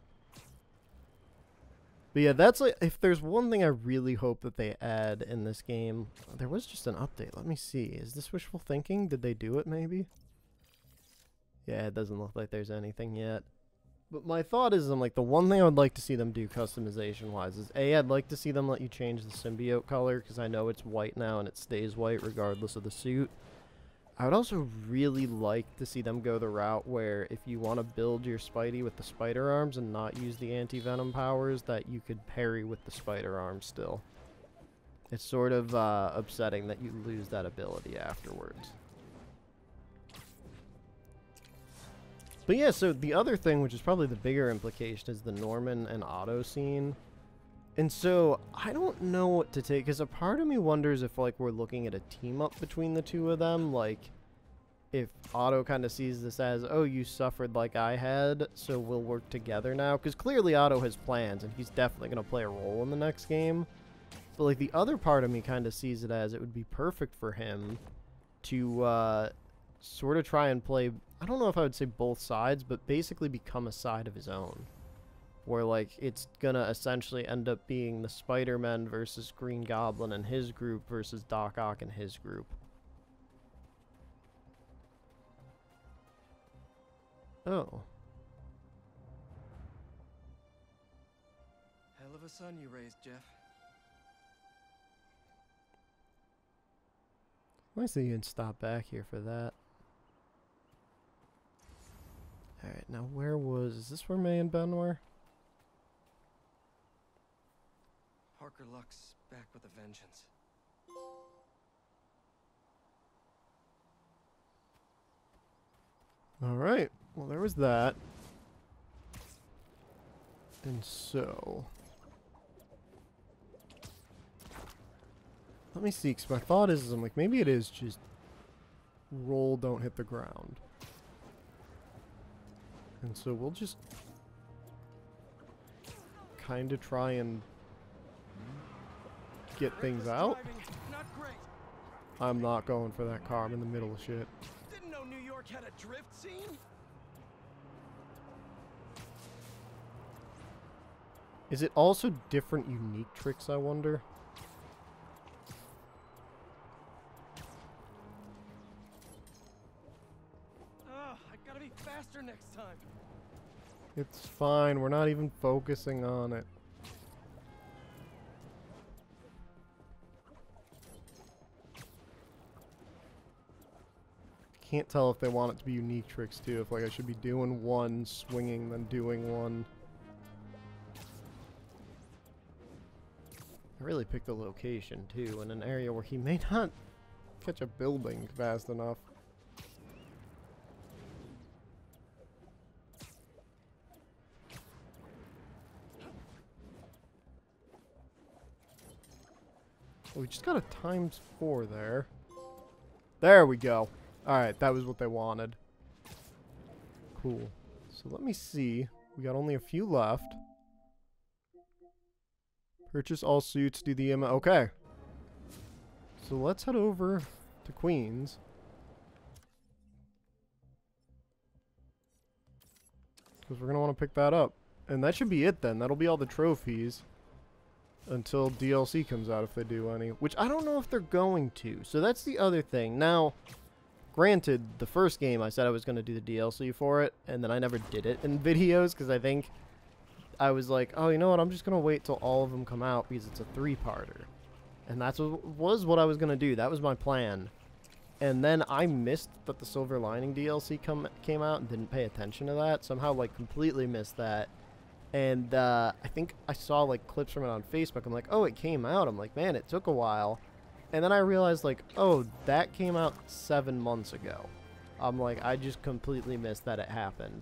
But yeah, that's like, if there's one thing I really hope that they add in this game. There was just an update. Let me see. Is this wishful thinking? Did they do it maybe? Yeah, it doesn't look like there's anything yet. But my thought is, I'm like, the one thing I would like to see them do customization-wise is, A, I'd like to see them let you change the symbiote color, because I know it's white now and it stays white regardless of the suit. I would also really like to see them go the route where if you want to build your Spidey with the spider arms and not use the Anti-Venom powers, that you could parry with the spider arms still. It's sort of upsetting that you lose that ability afterwards. But yeah, so the other thing, which is probably the bigger implication, is the Norman and Otto scene. And so I don't know what to take, because a part of me wonders if, like, we're looking at a team-up between the two of them. Like, if Otto kind of sees this as, oh, you suffered like I had, so we'll work together now. Because clearly Otto has plans, and he's definitely going to play a role in the next game. But, like, the other part of me kind of sees it as it would be perfect for him to sort of try and play... I don't know if I would say both sides, but basically become a side of his own. Where, like, it's gonna essentially end up being the Spider-Man versus Green Goblin and his group versus Doc Ock and his group. Oh. Hell of a son you raised, Jeff. Nice that you didn't stop back here for that. Alright, now where was... Is this where May and Ben were? Parker Luck's back with a vengeance. Alright, well there was that. And so... Let me see, because my thought is, I'm like, maybe it is just... Roll, don't hit the ground. And so we'll just kind of try and get things out. I'm not going for that car. I'm in the middle of shit. Didn't know New York had a drift scene. Is it also different unique tricks, I wonder? Next time. It's fine, we're not even focusing on it. Can't tell if they want it to be unique tricks too, if like I should be doing one, swinging, then doing one. I really picked a location, too, in an area where he may not catch a building fast enough. We just got a ×4 there. There we go. Alright, that was what they wanted. Cool. So let me see. We got only a few left. Purchase all suits, do the okay. So let's head over to Queens. Because we're going to want to pick that up. And that should be it then. That'll be all the trophies. Until DLC comes out, if they do any. Which I don't know if they're going to. So that's the other thing. Now, granted, the first game I said I was going to do the DLC for it. And then I never did it in videos. Because I think I was like, oh, you know what? I'm just going to wait till all of them come out. Because it's a 3-parter. And that was what I was going to do. That was my plan. And then I missed that the Silver Lining DLC came out. And didn't pay attention to that. Somehow, like, completely missed that. And I think I saw, like, clips from it on Facebook. I'm like, oh, it came out. I'm like, man, it took a while. And then I realized, like, oh, that came out 7 months ago. I'm like, I just completely missed that it happened.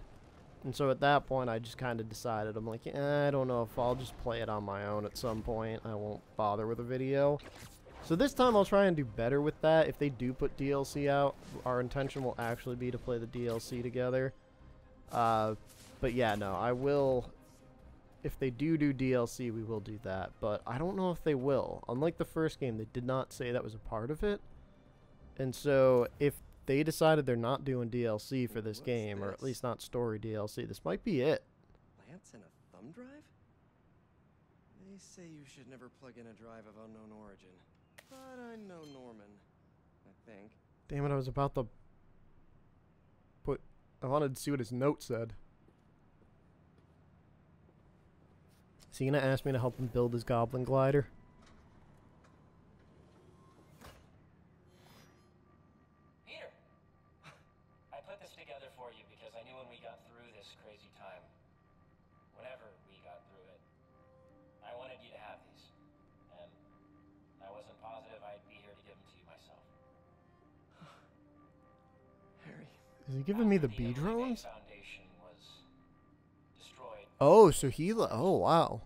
And so at that point, I just kind of decided, I'm like, eh, I don't know if I'll just play it on my own at some point. I won't bother with a video. So this time I'll try and do better with that. If they do put DLC out, our intention will actually be to play the DLC together. But yeah, no, I will... If they do DLC, we will do that, but I don't know if they will. Unlike the first game, they did not say that was a part of it. And so if they decided they're not doing DLC for this game, or at least not story DLC, this might be it. Lance and a thumb drive? They say you should never plug in a drive of unknown origin. But I know Norman, I think. Damn it, I was about to put... I wanted to see what his note said. Is he gonna ask me to help him build his goblin glider? Peter! I put this together for you because I knew when we got through this crazy time, whenever we got through it, I wanted you to have these. And I wasn't positive I'd be here to give them to you myself. Harry. Is he giving me the bee drones? Oh, so he... Oh, wow.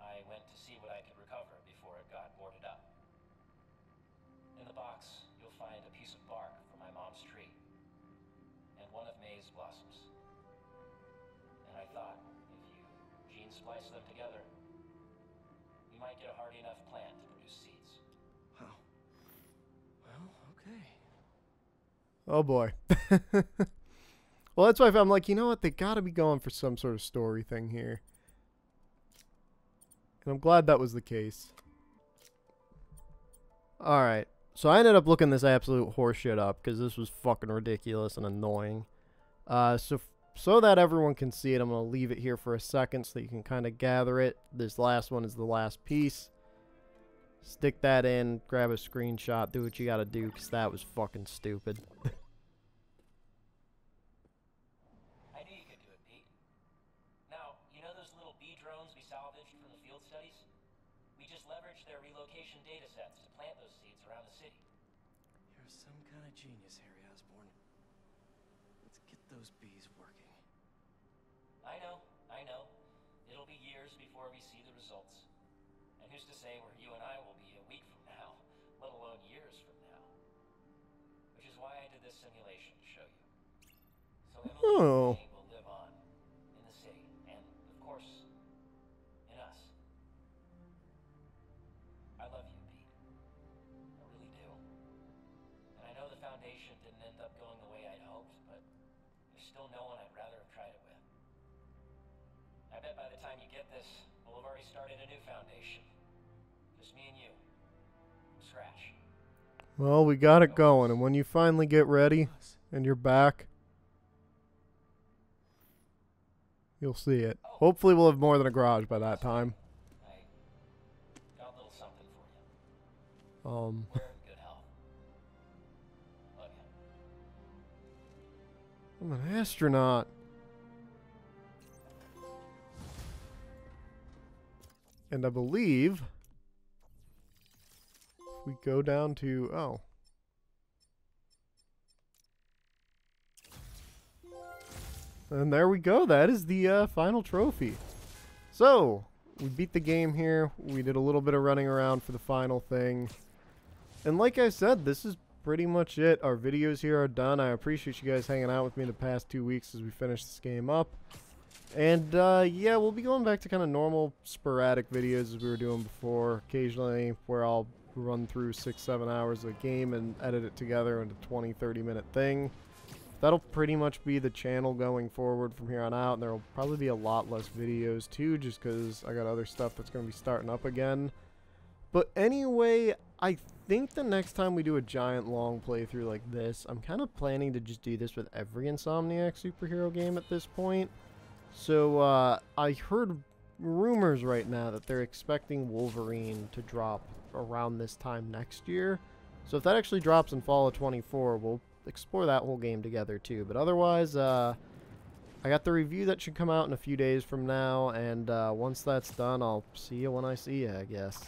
I went to see what I could recover before it got boarded up. In the box, you'll find a piece of bark from my mom's tree. And one of May's blossoms. And I thought, if you gene splice them together, you might get a hardy enough plant to produce seeds. Wow. Well, okay. Oh, boy. Well, that's why I'm like, you know what? They gotta be going for some sort of story thing here. And I'm glad that was the case. Alright. So I ended up looking this absolute horseshit up because this was fucking ridiculous and annoying. So that everyone can see it, I'm going to leave it here for a second so that you can kind of gather it. This last one is the last piece. Stick that in, grab a screenshot, do what you gotta do because that was fucking stupid. Genius, Harry Osborn. Let's get those bees working. I know. It'll be years before we see the results. And who's to say where you and I will be a week from now, let alone years from now. Which is why I did this simulation to show you. So Emily will live on in the city, and of course, in us. I love you. Foundation didn't end up going the way I'd hoped, but there's still no one I'd rather have tried it with. I bet by the time you get this, we'll have already started a new foundation. Just me and you. From scratch. Well, we got it going, and when you finally get ready, and you're back, you'll see it. Hopefully we'll have more than a garage by that time. I got a little something for you. I'm an astronaut. And I believe If we go down to... oh. And there we go. That is the final trophy. So, we beat the game here. We did a little bit of running around for the final thing. And like I said, this is pretty much it. Our videos here are done. I appreciate you guys hanging out with me the past 2 weeks as we finish this game up. And yeah, we'll be going back to kind of normal sporadic videos as we were doing before, occasionally, where I'll run through 6-7 hours of the game and edit it together into a 20-30 minute thing. That'll pretty much be the channel going forward from here on out, and there will probably be a lot less videos too, just because I got other stuff that's going to be starting up again. But anyway, I think the next time we do a giant long playthrough like this, I'm kind of planning to just do this with every Insomniac superhero game at this point. So I heard rumors right now that they're expecting Wolverine to drop around this time next year. So if that actually drops in fall of 24, we'll explore that whole game together too. But otherwise, I got the review that should come out in a few days from now, and once that's done, I'll see you when I see you, I guess.